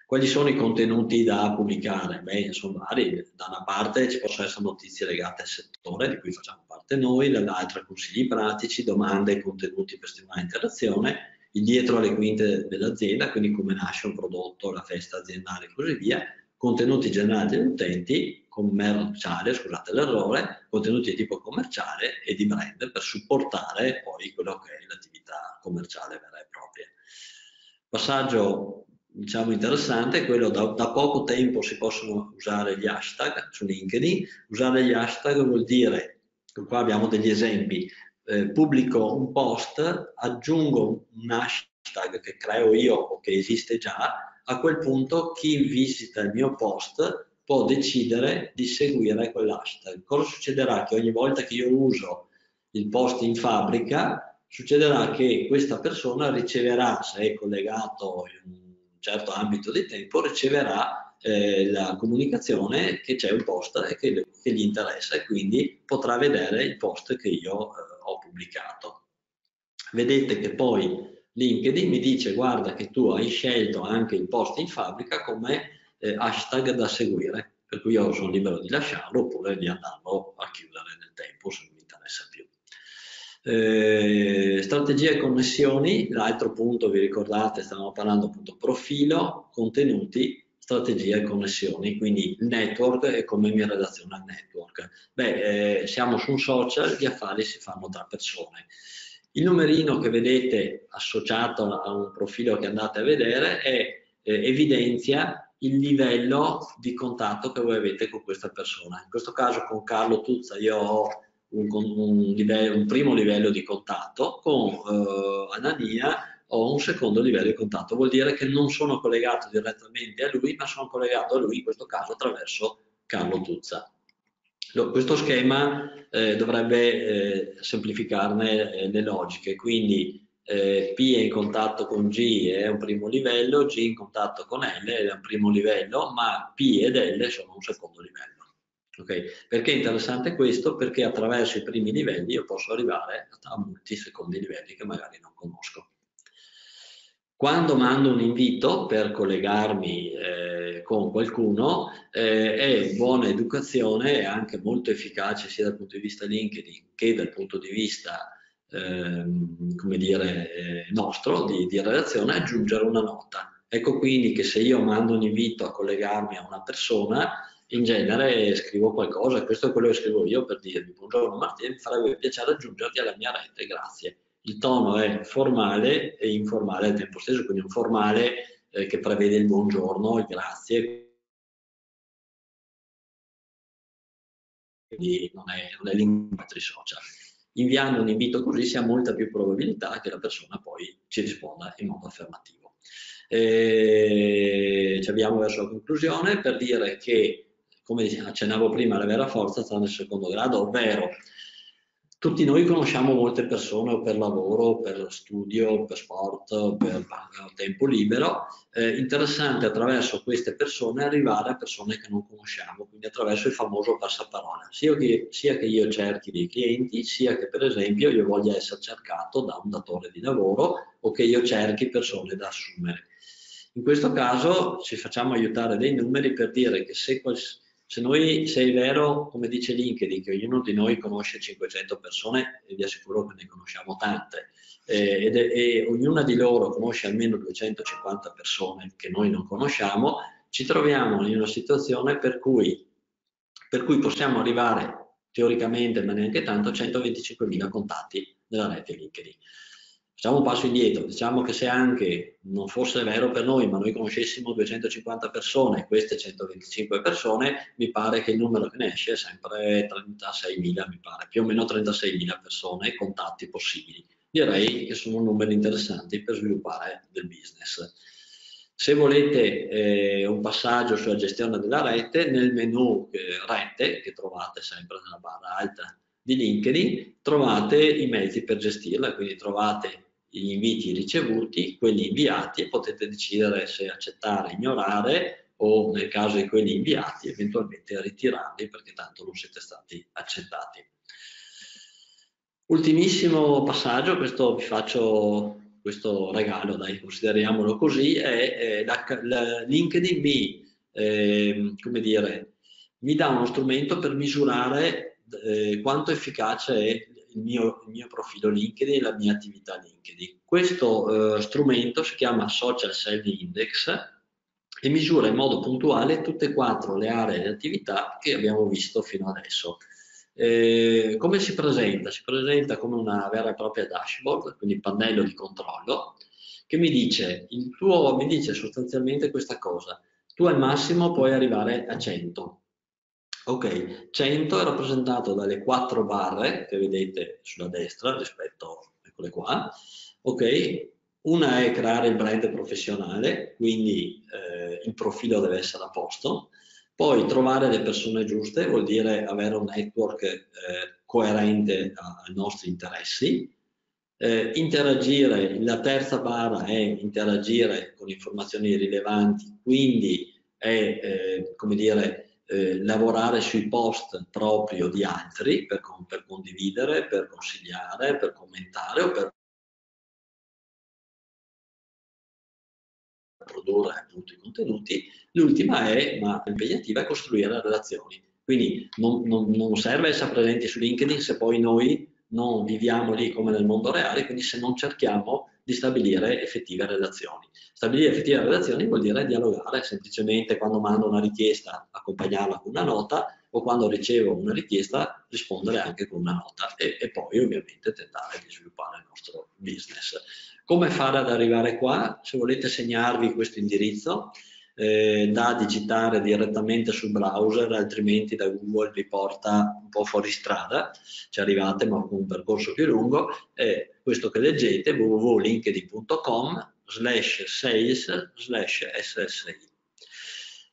Quali sono i contenuti da pubblicare? Beh, sono vari. Da una parte ci possono essere notizie legate al settore di cui facciamo parte noi, dall'altra consigli pratici, domande e contenuti per stimolare interazione, il dietro alle quinte dell'azienda, quindi come nasce un prodotto, la festa aziendale e così via, contenuti generali degli utenti, commerciale, scusate l'errore, contenuti di tipo commerciale e di brand per supportare poi quello che è l'attività commerciale vera e propria. Passaggio, diciamo, interessante è quello da, da poco tempo si possono usare gli hashtag su LinkedIn. Usare gli hashtag vuol dire, qua abbiamo degli esempi, eh, pubblico un post, aggiungo un hashtag che creo io o che esiste già, a quel punto chi visita il mio post può decidere di seguire quell'hashtag. Cosa succederà? Che ogni volta che io uso il post in fabbrica, succederà che questa persona riceverà, se è collegato in un certo ambito di tempo, riceverà eh, la comunicazione che c'è un post e che, che gli interessa, e quindi potrà vedere il post che io eh, ho pubblicato. Vedete che poi LinkedIn mi dice: guarda che tu hai scelto anche il post in fabbrica come Eh, hashtag da seguire, per cui io sono libero di lasciarlo oppure di andarlo a chiudere nel tempo se non mi interessa più. Eh, strategie e connessioni, l'altro punto, vi ricordate, stavamo parlando appunto profilo, contenuti, strategie e connessioni, quindi network e come mi relaziono al network. Beh, eh, siamo su un social, gli affari si fanno tra persone. Il numerino che vedete associato a un profilo che andate a vedere è, eh, evidenzia il livello di contatto che voi avete con questa persona. In questo caso con Carlo Tuzza io ho un, un, livello, un primo livello di contatto, con eh, Anania ho un secondo livello di contatto, vuol dire che non sono collegato direttamente a lui, ma sono collegato a lui in questo caso attraverso Carlo Tuzza. Lo, questo schema eh, dovrebbe eh, semplificarne eh, le logiche, quindi Eh, P è in contatto con G, è un primo livello, G in contatto con L è un primo livello, ma P ed L sono un secondo livello. Okay? Perché è interessante questo? Perché attraverso i primi livelli io posso arrivare a molti secondi livelli che magari non conosco. Quando mando un invito per collegarmi eh, con qualcuno, eh, è buona educazione e anche molto efficace sia dal punto di vista LinkedIn che dal punto di vista Eh, come dire eh, nostro di, di relazione, aggiungere una nota. Ecco quindi che se io mando un invito a collegarmi a una persona, in genere scrivo qualcosa, questo è quello che scrivo io per dirvi: buongiorno Martina, mi farebbe piacere aggiungerti alla mia rete, grazie. Il tono è formale e informale al tempo stesso, quindi un formale eh, che prevede il buongiorno, il grazie, quindi non è, non è linguaggio social. Inviando un invito così si ha molta più probabilità che la persona poi ci risponda in modo affermativo. E ci abbiamo verso la conclusione per dire che, come accennavo prima, la vera forza sta nel secondo grado, ovvero tutti noi conosciamo molte persone per lavoro, per studio, per sport, per tempo libero. È interessante attraverso queste persone arrivare a persone che non conosciamo, quindi attraverso il famoso passaparola. Sia che, sia che io cerchi dei clienti, sia che per esempio io voglia essere cercato da un datore di lavoro o che io cerchi persone da assumere. In questo caso ci facciamo aiutare dei numeri per dire che se qualsiasi... Se, noi, se è vero, come dice LinkedIn, che ognuno di noi conosce cinquecento persone, e vi assicuro che ne conosciamo tante, eh, ed è, e ognuna di loro conosce almeno duecentocinquanta persone che noi non conosciamo, ci troviamo in una situazione per cui, per cui possiamo arrivare, teoricamente, ma neanche tanto, a centoventicinquemila contatti nella rete LinkedIn. Facciamo un passo indietro, diciamo che se anche non fosse vero per noi, ma noi conoscessimo duecentocinquanta persone, queste centoventicinque persone, mi pare che il numero che ne esce è sempre trentaseimila, mi pare, più o meno trentaseimila persone, contatti possibili. Direi che sono numeri interessanti per sviluppare del business. Se volete eh, un passaggio sulla gestione della rete, nel menu eh, rete, che trovate sempre nella barra alta di LinkedIn, trovate i mezzi per gestirla, quindi trovate gli inviti ricevuti, quelli inviati, e potete decidere se accettare, ignorare o, nel caso di quelli inviati, eventualmente ritirarli perché tanto non siete stati accettati. Ultimissimo passaggio, questo vi faccio questo regalo, dai, consideriamolo così, è, è la, la LinkedIn mi, eh, come dire, mi dà uno strumento per misurare Eh, quanto efficace è il mio, il mio profilo LinkedIn e la mia attività LinkedIn. Questo eh, strumento si chiama Social Selling Index e misura in modo puntuale tutte e quattro le aree di attività che abbiamo visto fino adesso. Eh, come si presenta? Si presenta come una vera e propria dashboard, quindi pannello di controllo, che mi dice, il tuo, mi dice sostanzialmente questa cosa: tu al massimo puoi arrivare a cento. Ok, cento è rappresentato dalle quattro barre che vedete sulla destra rispetto, eccole qua, ok? Una è creare il brand professionale, quindi eh, il profilo deve essere a posto, poi trovare le persone giuste, vuol dire avere un network eh, coerente a, ai nostri interessi, eh, interagire, la terza barra è interagire con informazioni rilevanti, quindi è, eh, come dire, Eh, lavorare sui post proprio di altri per, con, per condividere, per consigliare, per commentare o per produrre appunto i contenuti. L'ultima è, ma impegnativa, è costruire relazioni. Quindi non, non, non serve essere presenti su LinkedIn se poi noi non viviamo lì come nel mondo reale, quindi se non cerchiamo di stabilire effettive relazioni. Stabilire effettive relazioni vuol dire dialogare, semplicemente quando mando una richiesta accompagnarla con una nota, o quando ricevo una richiesta rispondere anche con una nota e, e poi ovviamente tentare di sviluppare il nostro business. Come fare ad arrivare qua? Se volete segnarvi questo indirizzo eh, da digitare direttamente sul browser, altrimenti da Google vi porta un po' fuori strada, ci arrivate ma con un percorso più lungo. Eh, questo che leggete, www punto linkedin punto com slash sales slash ssi.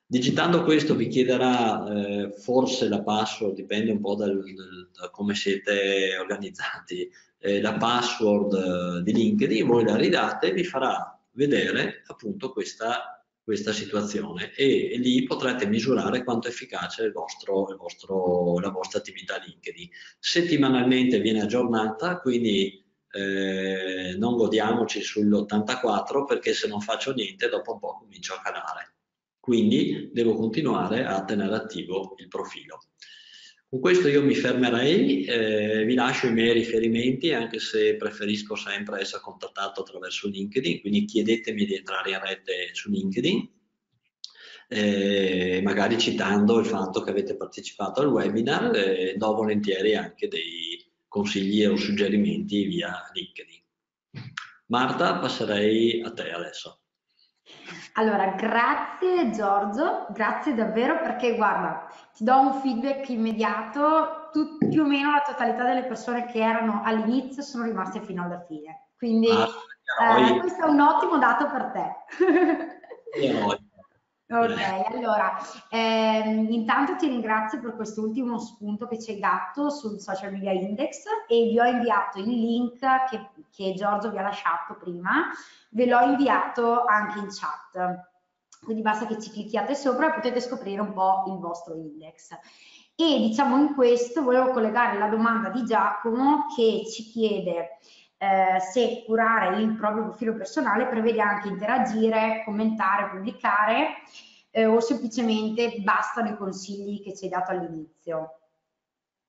Digitando questo vi chiederà eh, forse la password, dipende un po' dal, dal, da come siete organizzati, eh, la password eh, di LinkedIn, voi la ridate e vi farà vedere appunto questa, questa situazione e, e lì potrete misurare quanto è efficace il vostro, il vostro, la vostra attività LinkedIn. Settimanalmente viene aggiornata, quindi Eh, non godiamoci sull'ottantaquattro perché se non faccio niente dopo un po' comincio a calare, quindi devo continuare a tenere attivo il profilo. Con questo io mi fermerei, eh, vi lascio i miei riferimenti, anche se preferisco sempre essere contattato attraverso LinkedIn, quindi chiedetemi di entrare in rete su LinkedIn. eh, magari citando il fatto che avete partecipato al webinar, e do volentieri anche dei consigli o suggerimenti via LinkedIn. Marta, passerei a te adesso. Allora, grazie Giorgio, grazie davvero, perché guarda, ti do un feedback immediato, tu, più o meno la totalità delle persone che erano all'inizio sono rimaste fino alla fine, quindi ah, eh, questo è un ottimo dato per te. Ok, allora, ehm, intanto ti ringrazio per quest'ultimo spunto che ci hai dato sul Social Media Index, e vi ho inviato il link che, che Giorgio vi ha lasciato prima, ve l'ho inviato anche in chat, quindi basta che ci clicchiate sopra e potete scoprire un po' il vostro index. E diciamo in questo volevo collegare la domanda di Giacomo che ci chiede Eh, se curare il proprio profilo personale prevede anche interagire, commentare, pubblicare eh, o semplicemente bastano i consigli che ci hai dato all'inizio.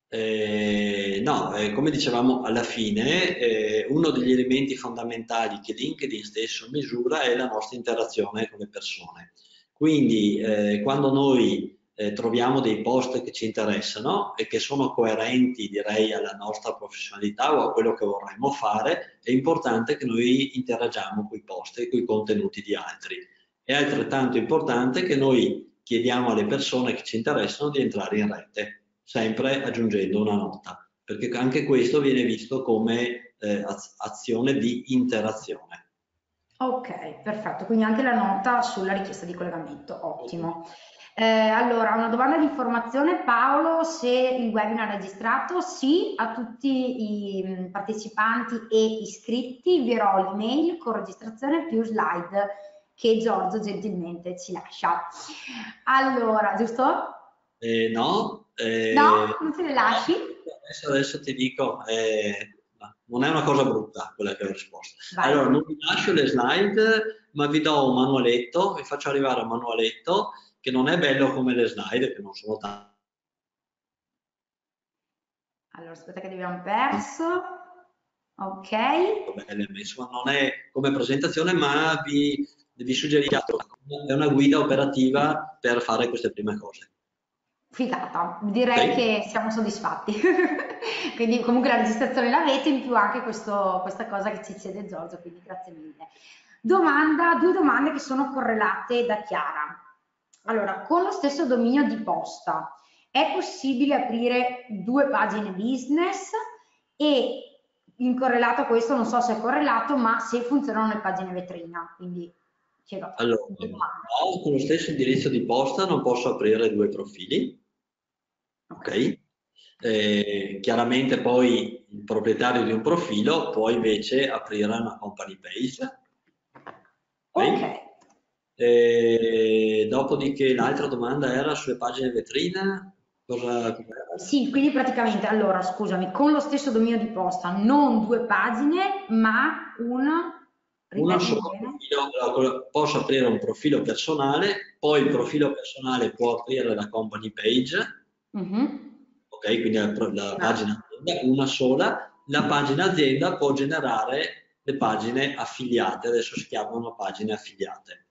Eh, no, eh, come dicevamo alla fine, eh, uno degli elementi fondamentali che LinkedIn stesso misura è la nostra interazione con le persone. Quindi eh, quando noi eh, troviamo dei post che ci interessano e che sono coerenti, direi, alla nostra professionalità o a quello che vorremmo fare, è importante che noi interagiamo con i post e con i contenuti di altri. È altrettanto importante che noi chiediamo alle persone che ci interessano di entrare in rete, sempre aggiungendo una nota, perché anche questo viene visto come eh, azione di interazione. Ok, perfetto, quindi anche la nota sulla richiesta di collegamento, ottimo. Eh, allora, una domanda di informazione, Paolo, se il webinar è registrato? Sì, a tutti i partecipanti e iscritti invierò l'email con registrazione più slide che Giorgio gentilmente ci lascia. Allora, giusto? Eh, no. Eh, no, non te le lasci? Adesso, adesso ti dico, eh, non è una cosa brutta quella che ho risposto. Vai. Allora, non vi lascio le slide, ma vi do un manualetto, vi faccio arrivare un manualetto che non è bello come le slide, che non sono tante. Allora, aspetta che abbiamo perso. Ok. Insomma, non è come presentazione, ma vi, vi suggeriamo, è una guida operativa per fare queste prime cose. Figata, direi, okay, che siamo soddisfatti. Quindi comunque la registrazione l'avete, in più anche questo, questa cosa che ci chiede Giorgio, quindi grazie mille. Domanda, due domande che sono correlate da Chiara. Allora, con lo stesso dominio di posta è possibile aprire due pagine business? E in correlato a questo, non so se è correlato, ma se funzionano le pagine vetrina. Quindi chiedo. Allora, no, con lo stesso indirizzo di posta non posso aprire due profili. Ok? Eh, chiaramente poi il proprietario di un profilo può invece aprire una company page. Ok. okay. E dopodiché l'altra domanda era sulle pagine vetrina. Cosa... Sì, quindi praticamente, allora scusami, con lo stesso dominio di posta non due pagine ma una, una solo profilo. Posso aprire un profilo personale, poi il profilo personale può aprire la company page, mm-hmm. ok, quindi la, la pagina azienda, una sola. La pagina azienda può generare le pagine affiliate, adesso si chiamano pagine affiliate.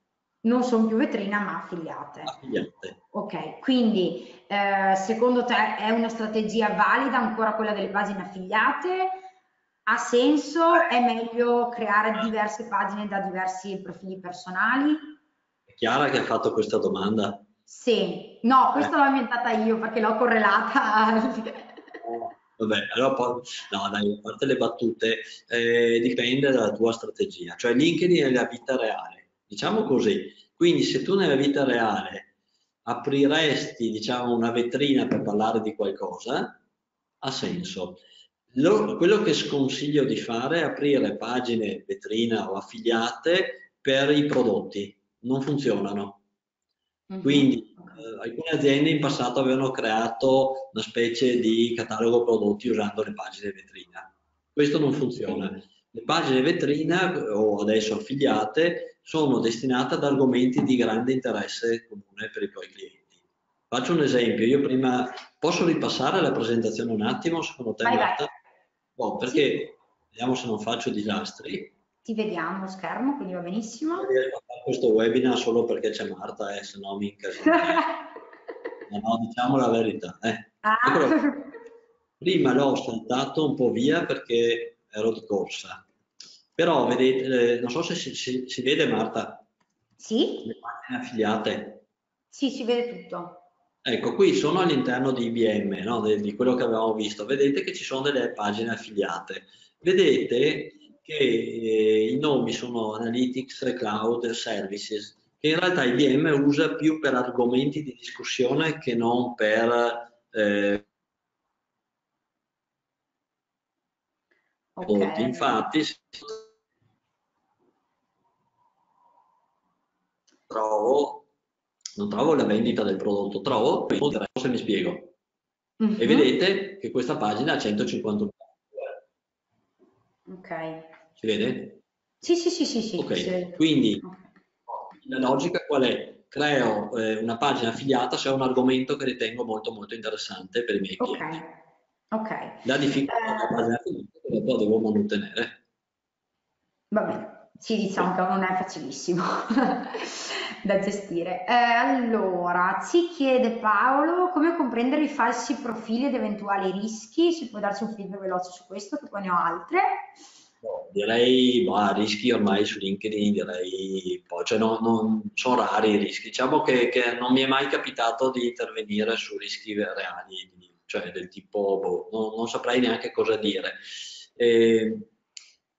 Non sono più vetrina ma affiliate. affiliate. Ok, quindi eh, secondo te è una strategia valida ancora quella delle pagine affiliate? Ha senso? È meglio creare diverse pagine da diversi profili personali? È Chiara che ha fatto questa domanda? Sì, no, questa eh. l'ho inventata io perché l'ho correlata. Vabbè, allora poi, no dai, a parte le battute, eh, dipende dalla tua strategia, cioè LinkedIn è la vita reale. Diciamo così, quindi se tu nella vita reale apriresti, diciamo, una vetrina per parlare di qualcosa, ha senso. Lo, quello che sconsiglio di fare è aprire pagine vetrina o affiliate per i prodotti, non funzionano. Mm-hmm. Quindi eh, alcune aziende in passato avevano creato una specie di catalogo prodotti usando le pagine vetrina. Questo non funziona. Le pagine vetrina, o adesso affiliate, sono destinate ad argomenti di grande interesse comune per i tuoi clienti. Faccio un esempio, io prima... Posso ripassare la presentazione un attimo, secondo te? Vai, vai. No, perché, sì, vediamo se non faccio disastri. Ti vediamo lo schermo, quindi va benissimo. Non riesco a fare questo webinar solo perché c'è Marta, eh, se no mi incasino. No, no, diciamo la verità. Eh. Ah. Prima l'ho saltato un po' via perché ero di corsa. Però vedete, eh, non so se si, si, si vede Marta. Sì. Le pagine affiliate. Sì, si vede tutto. Ecco, qui sono all'interno di I B M, no? di, di quello che avevamo visto. Vedete che ci sono delle pagine affiliate. Vedete che eh, i nomi sono Analytics, Cloud, Services, che in realtà I B M usa più per argomenti di discussione che non per... Eh, okay. Infatti trovo, non trovo la vendita del prodotto, trovo, se mi spiego. Mm-hmm. E vedete che questa pagina ha centocinquantuno. Ok. Si vede? Sì, sì, sì, sì, sì. Okay. Quindi okay. La logica qual è? Creo eh, una pagina affiliata se è un argomento che ritengo molto molto interessante per i miei okay. clienti. Ok. La difficoltà eh... della pagina affiliata la devo mantenere. Va bene, sì, diciamo che non è facilissimo da gestire. Eh, allora, ci chiede Paolo come comprendere i falsi profili ed eventuali rischi. Si può darci un feedback veloce su questo, che poi ne ho altre. No, direi, ma rischi ormai su LinkedIn, direi, poi, cioè no, non, sono rari i rischi. Diciamo che, che non mi è mai capitato di intervenire su rischi reali, cioè del tipo, boh, non, non saprei neanche cosa dire. Eh,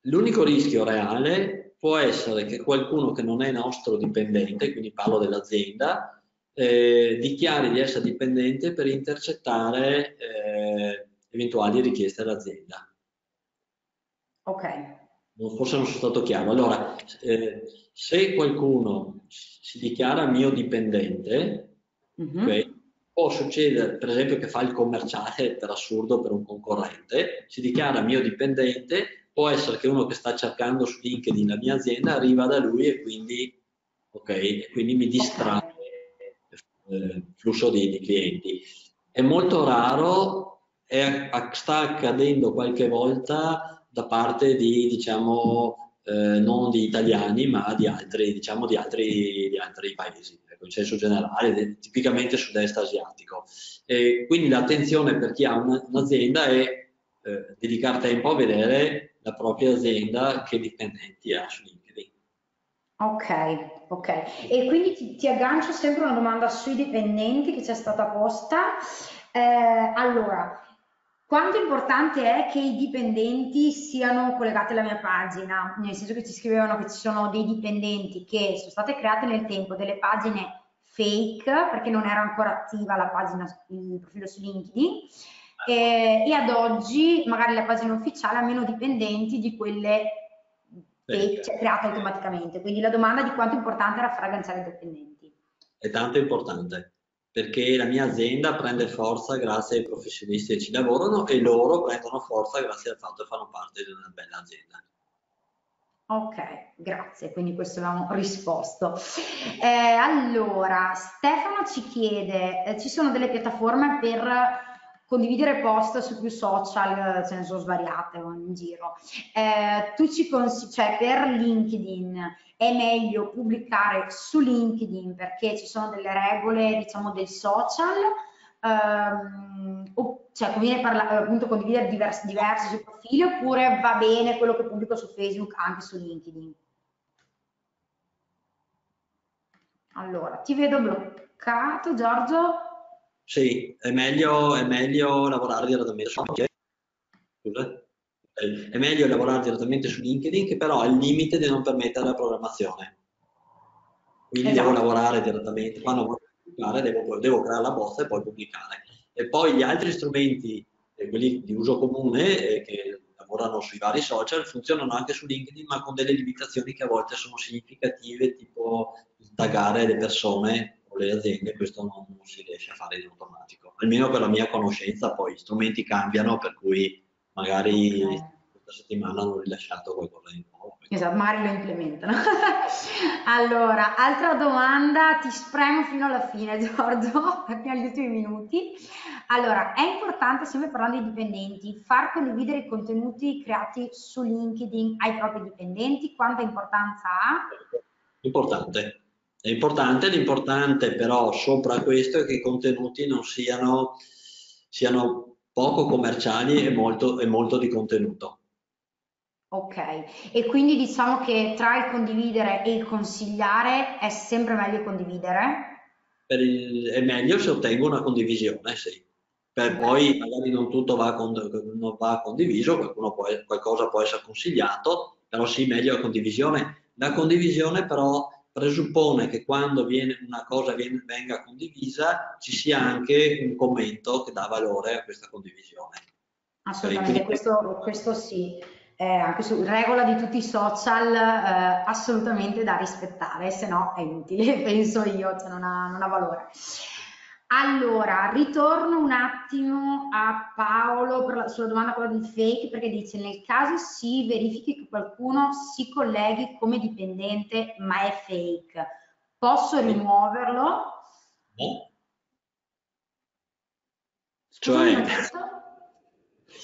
l'unico rischio reale può essere che qualcuno che non è nostro dipendente, quindi parlo dell'azienda, eh, dichiari di essere dipendente per intercettare eh, eventuali richieste all'azienda. Ok. Forse non sono stato chiaro. Allora, eh, se qualcuno si dichiara mio dipendente, mm-hmm. okay, può succedere, per esempio, che fa il commerciale per assurdo per un concorrente, si dichiara mio dipendente, può essere che uno che sta cercando su LinkedIn la mia azienda arriva da lui e quindi, okay, e quindi mi distrae il eh, flusso di, di clienti. È molto raro, è, sta accadendo qualche volta da parte di, diciamo, eh, non di italiani, ma di altri, diciamo, di altri, di altri paesi. In senso generale, tipicamente sud-est asiatico. E quindi l'attenzione per chi ha un'azienda è eh, dedicare tempo a vedere la propria azienda, che dipendenti ha su LinkedIn. Ok, ok. E quindi ti, ti aggancio sempre una domanda sui dipendenti che ci è stata posta. Eh, allora, quanto importante è che i dipendenti siano collegati alla mia pagina? Nel senso che ci scrivevano che ci sono dei dipendenti che sono state create nel tempo delle pagine fake, perché non era ancora attiva la pagina, il profilo su LinkedIn, eh, e ad oggi magari la pagina ufficiale ha meno dipendenti di quelle fake, cioè, create automaticamente. Quindi la domanda di quanto importante era far agganciare i dipendenti. È tanto importante, perché la mia azienda prende forza grazie ai professionisti che ci lavorano e loro prendono forza grazie al fatto che fanno parte di una bella azienda. Ok, grazie, quindi questo avevamo risposto. Eh, allora, Stefano ci chiede, eh, ci sono delle piattaforme per condividere post su più social, ce ne sono svariate in giro. Eh, tu ci consigli, cioè per LinkedIn è meglio pubblicare su LinkedIn perché ci sono delle regole, diciamo, del social, ehm, o, cioè conviene parla, appunto condividere diversi, diversi sui profili, oppure va bene quello che pubblico su Facebook anche su LinkedIn? Allora, ti vedo bloccato, Giorgio. Sì, è meglio, è meglio lavorare direttamente su LinkedIn. È meglio lavorare direttamente su LinkedIn, che però ha il limite di non permettere la programmazione. Quindi esatto. Devo lavorare direttamente, quando voglio pubblicare devo, devo creare la bozza e poi pubblicare. E poi gli altri strumenti, quelli di uso comune, che lavorano sui vari social, funzionano anche su LinkedIn, ma con delle limitazioni che a volte sono significative, tipo taggare le persone, le aziende. Questo non, non si riesce a fare in automatico, almeno per la mia conoscenza. Poi gli strumenti cambiano, per cui magari okay. Questa settimana hanno rilasciato qualcosa di nuovo. Esatto, Mario lo implementano. Allora, altra domanda, ti spremo fino alla fine, Giorgio, fino agli ultimi minuti. Allora, è importante, sempre parlando di dipendenti, far condividere i contenuti creati su LinkedIn ai propri dipendenti? Quanta importanza ha? Importante. È importante, l'importante però sopra questo è che i contenuti non siano, siano poco commerciali e molto, e molto di contenuto. Ok, e quindi diciamo che tra il condividere e il consigliare è sempre meglio condividere? Per il, è meglio se ottengo una condivisione, sì. Per okay. Poi magari non tutto va, non va condiviso, qualcuno può, qualcosa può essere consigliato, però sì, meglio la condivisione. La condivisione però presuppone che quando viene, una cosa viene, venga condivisa ci sia anche un commento che dà valore a questa condivisione. Assolutamente, questo, questo sì. Eh, anche su regola di tutti i social eh, assolutamente da rispettare, se no è inutile, penso io, cioè non, ha, non ha valore. Allora, ritorno un attimo a Paolo per la, sulla domanda quella del fake, perché dice: nel caso si verifichi che qualcuno si colleghi come dipendente ma è fake, posso rimuoverlo? No. Scusami, cioè...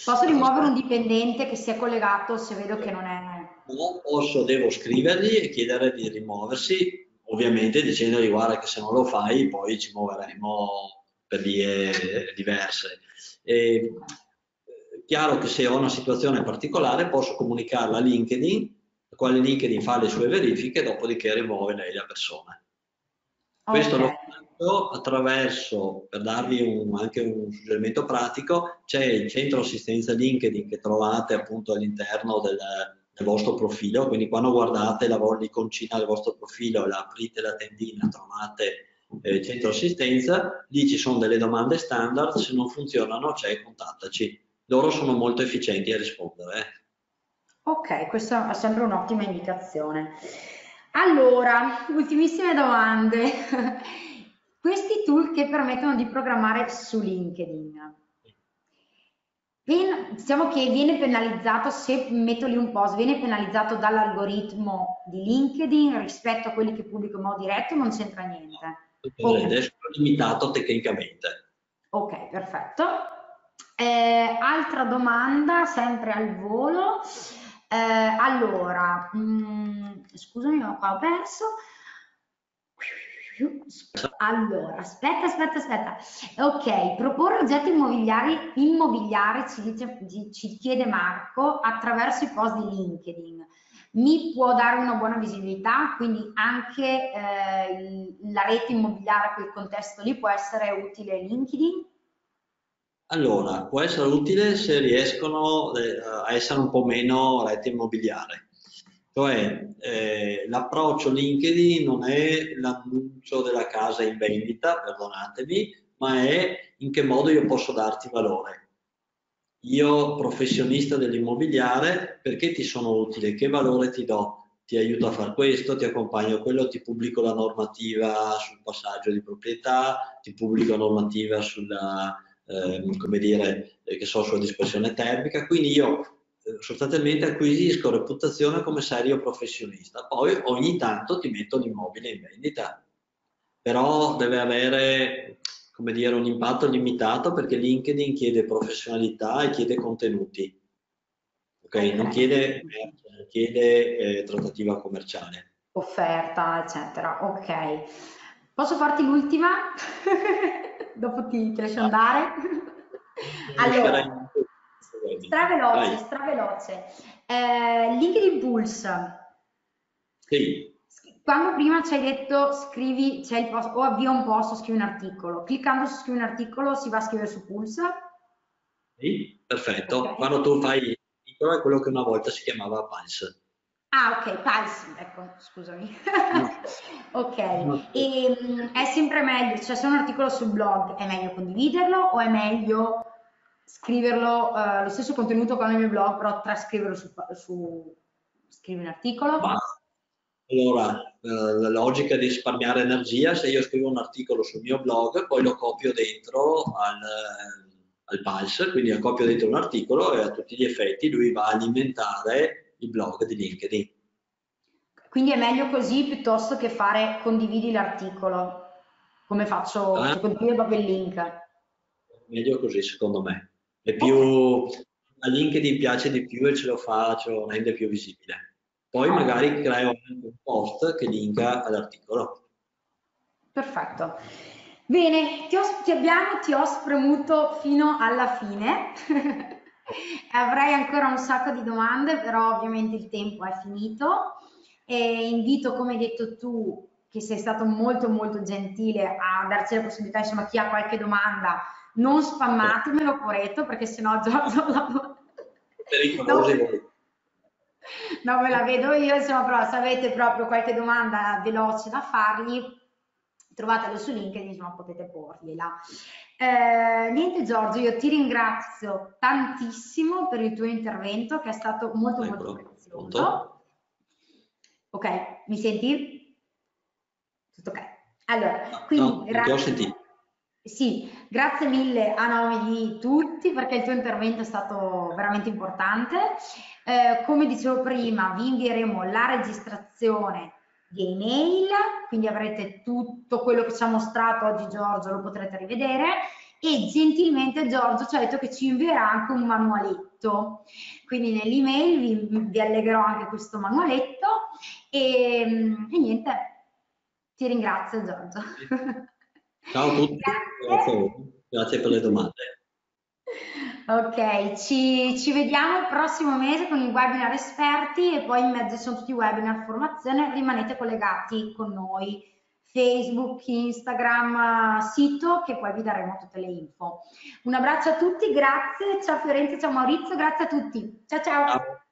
Posso rimuovere un dipendente che si è collegato se vedo che non è... No, posso, devo scrivergli e chiedere di rimuoversi, ovviamente dicendogli: guarda che se non lo fai poi ci muoveremo per vie diverse. È chiaro che se ho una situazione particolare posso comunicarla a LinkedIn, la quale LinkedIn fa le sue verifiche, dopodiché rimuove lei la persona. Okay. Questo lo faccio attraverso, per darvi un, anche un suggerimento pratico, c'è il centro assistenza LinkedIn che trovate appunto all'interno del, del vostro profilo, quindi quando guardate la l'iconcina del vostro profilo, la aprite la tendina, trovate eh, centro assistenza, lì ci sono delle domande standard, se non funzionano c'è contattaci, loro sono molto efficienti a rispondere. Ok, questa è sempre un'ottima indicazione. Allora, ultimissime domande. Questi tool che permettono di programmare su LinkedIn, Ven, diciamo che viene penalizzato, se metto lì un post, viene penalizzato dall'algoritmo di LinkedIn rispetto a quelli che pubblico in modo diretto, non c'entra niente? Okay. Adesso è limitato tecnicamente. Ok, perfetto. Eh, altra domanda, sempre al volo. Eh, allora, mh, scusami, ma qua ho perso. Allora, aspetta, aspetta, aspetta. Ok, proporre oggetti immobiliari, immobiliari ci, dice, ci chiede Marco, attraverso i post di LinkedIn. Mi può dare una buona visibilità, quindi anche eh, la rete immobiliare, quel contesto lì, può essere utile LinkedIn? Allora, può essere utile se riescono eh, a essere un po' meno rete immobiliare. Cioè, eh, l'approccio LinkedIn non è l'annuncio della casa in vendita, perdonatemi, ma è in che modo io posso darti valore. Io, professionista dell'immobiliare, perché ti sono utile? Che valore ti do? Ti aiuto a fare questo, ti accompagno a quello, ti pubblico la normativa sul passaggio di proprietà, ti pubblico la normativa sulla... Eh, come dire, eh, che so, sulla dispersione termica, quindi io eh, sostanzialmente acquisisco reputazione come serio professionista, poi ogni tanto ti metto l'immobile in vendita, però deve avere, come dire, un impatto limitato, perché LinkedIn chiede professionalità e chiede contenuti, ok? Non chiede, chiede eh, trattativa commerciale, offerta, eccetera. Ok, posso farti l'ultima? Dopo ti, ti lascio andare. Allora, straveloce, straveloce. Eh, LinkedIn Pulse. Sì. Quando prima ci hai detto scrivi, c'è il post, o avvia un post o scrivi un articolo. Cliccando su scrivi un articolo si va a scrivere su Pulse? Sì, perfetto. Okay. Quando tu fai il titolo è quello che una volta si chiamava Pulse. Ah, ok, Pulse, ecco, scusami. No. Ok, no. E, um, è sempre meglio, cioè se un articolo sul blog è meglio condividerlo o è meglio scriverlo, uh, lo stesso contenuto con il mio blog, però trascriverlo su, su scrivi un articolo? Ma, allora, la logica di risparmiare energia, se io scrivo un articolo sul mio blog, poi lo copio dentro al, al Pulse, quindi lo copio dentro un articolo e a tutti gli effetti lui va a alimentare il blog di LinkedIn. Quindi è meglio così piuttosto che fare condividi l'articolo, come faccio, ah, condivido proprio il link. Meglio così, secondo me. È più, okay. A LinkedIn piace di più e ce lo fa, ce lo rende più visibile. Poi okay. magari creo anche un post che linka all'articolo. Perfetto. Bene, ti, ho, ti abbiamo, ti ho spremuto fino alla fine. Avrei ancora un sacco di domande, però ovviamente il tempo è finito. E invito, come hai detto tu, che sei stato molto molto gentile a darci la possibilità, insomma, chi ha qualche domanda, non spammatemelo, poretto, perché sennò Giorgio dopo... no, non me la vedo io, insomma, però se avete proprio qualche domanda veloce da fargli, trovatelo su LinkedIn, insomma, potete porgliela. Eh, niente Giorgio, io ti ringrazio tantissimo per il tuo intervento, che è stato molto Dai, molto prezioso. Ok, mi senti? Tutto ok. Allora, quindi... No, ti ho sentito. Sì, grazie mille a nome di tutti, perché il tuo intervento è stato veramente importante. Eh, come dicevo prima, vi invieremo la registrazione di email, quindi avrete tutto quello che ci ha mostrato oggi Giorgio, lo potrete rivedere, e gentilmente Giorgio ci ha detto che ci invierà anche un manualetto, quindi nell'email vi, vi allegherò anche questo manualetto e, e niente, ti ringrazio Giorgio. Ciao a tutti, grazie, grazie per le domande. Ok, ci, ci vediamo il prossimo mese con il webinar esperti e poi in mezzo ci sono tutti i webinar formazione, rimanete collegati con noi, Facebook, Instagram, sito, che poi vi daremo tutte le info. Un abbraccio a tutti, grazie, ciao Fiorenza, ciao Maurizio, grazie a tutti, ciao ciao! Ciao.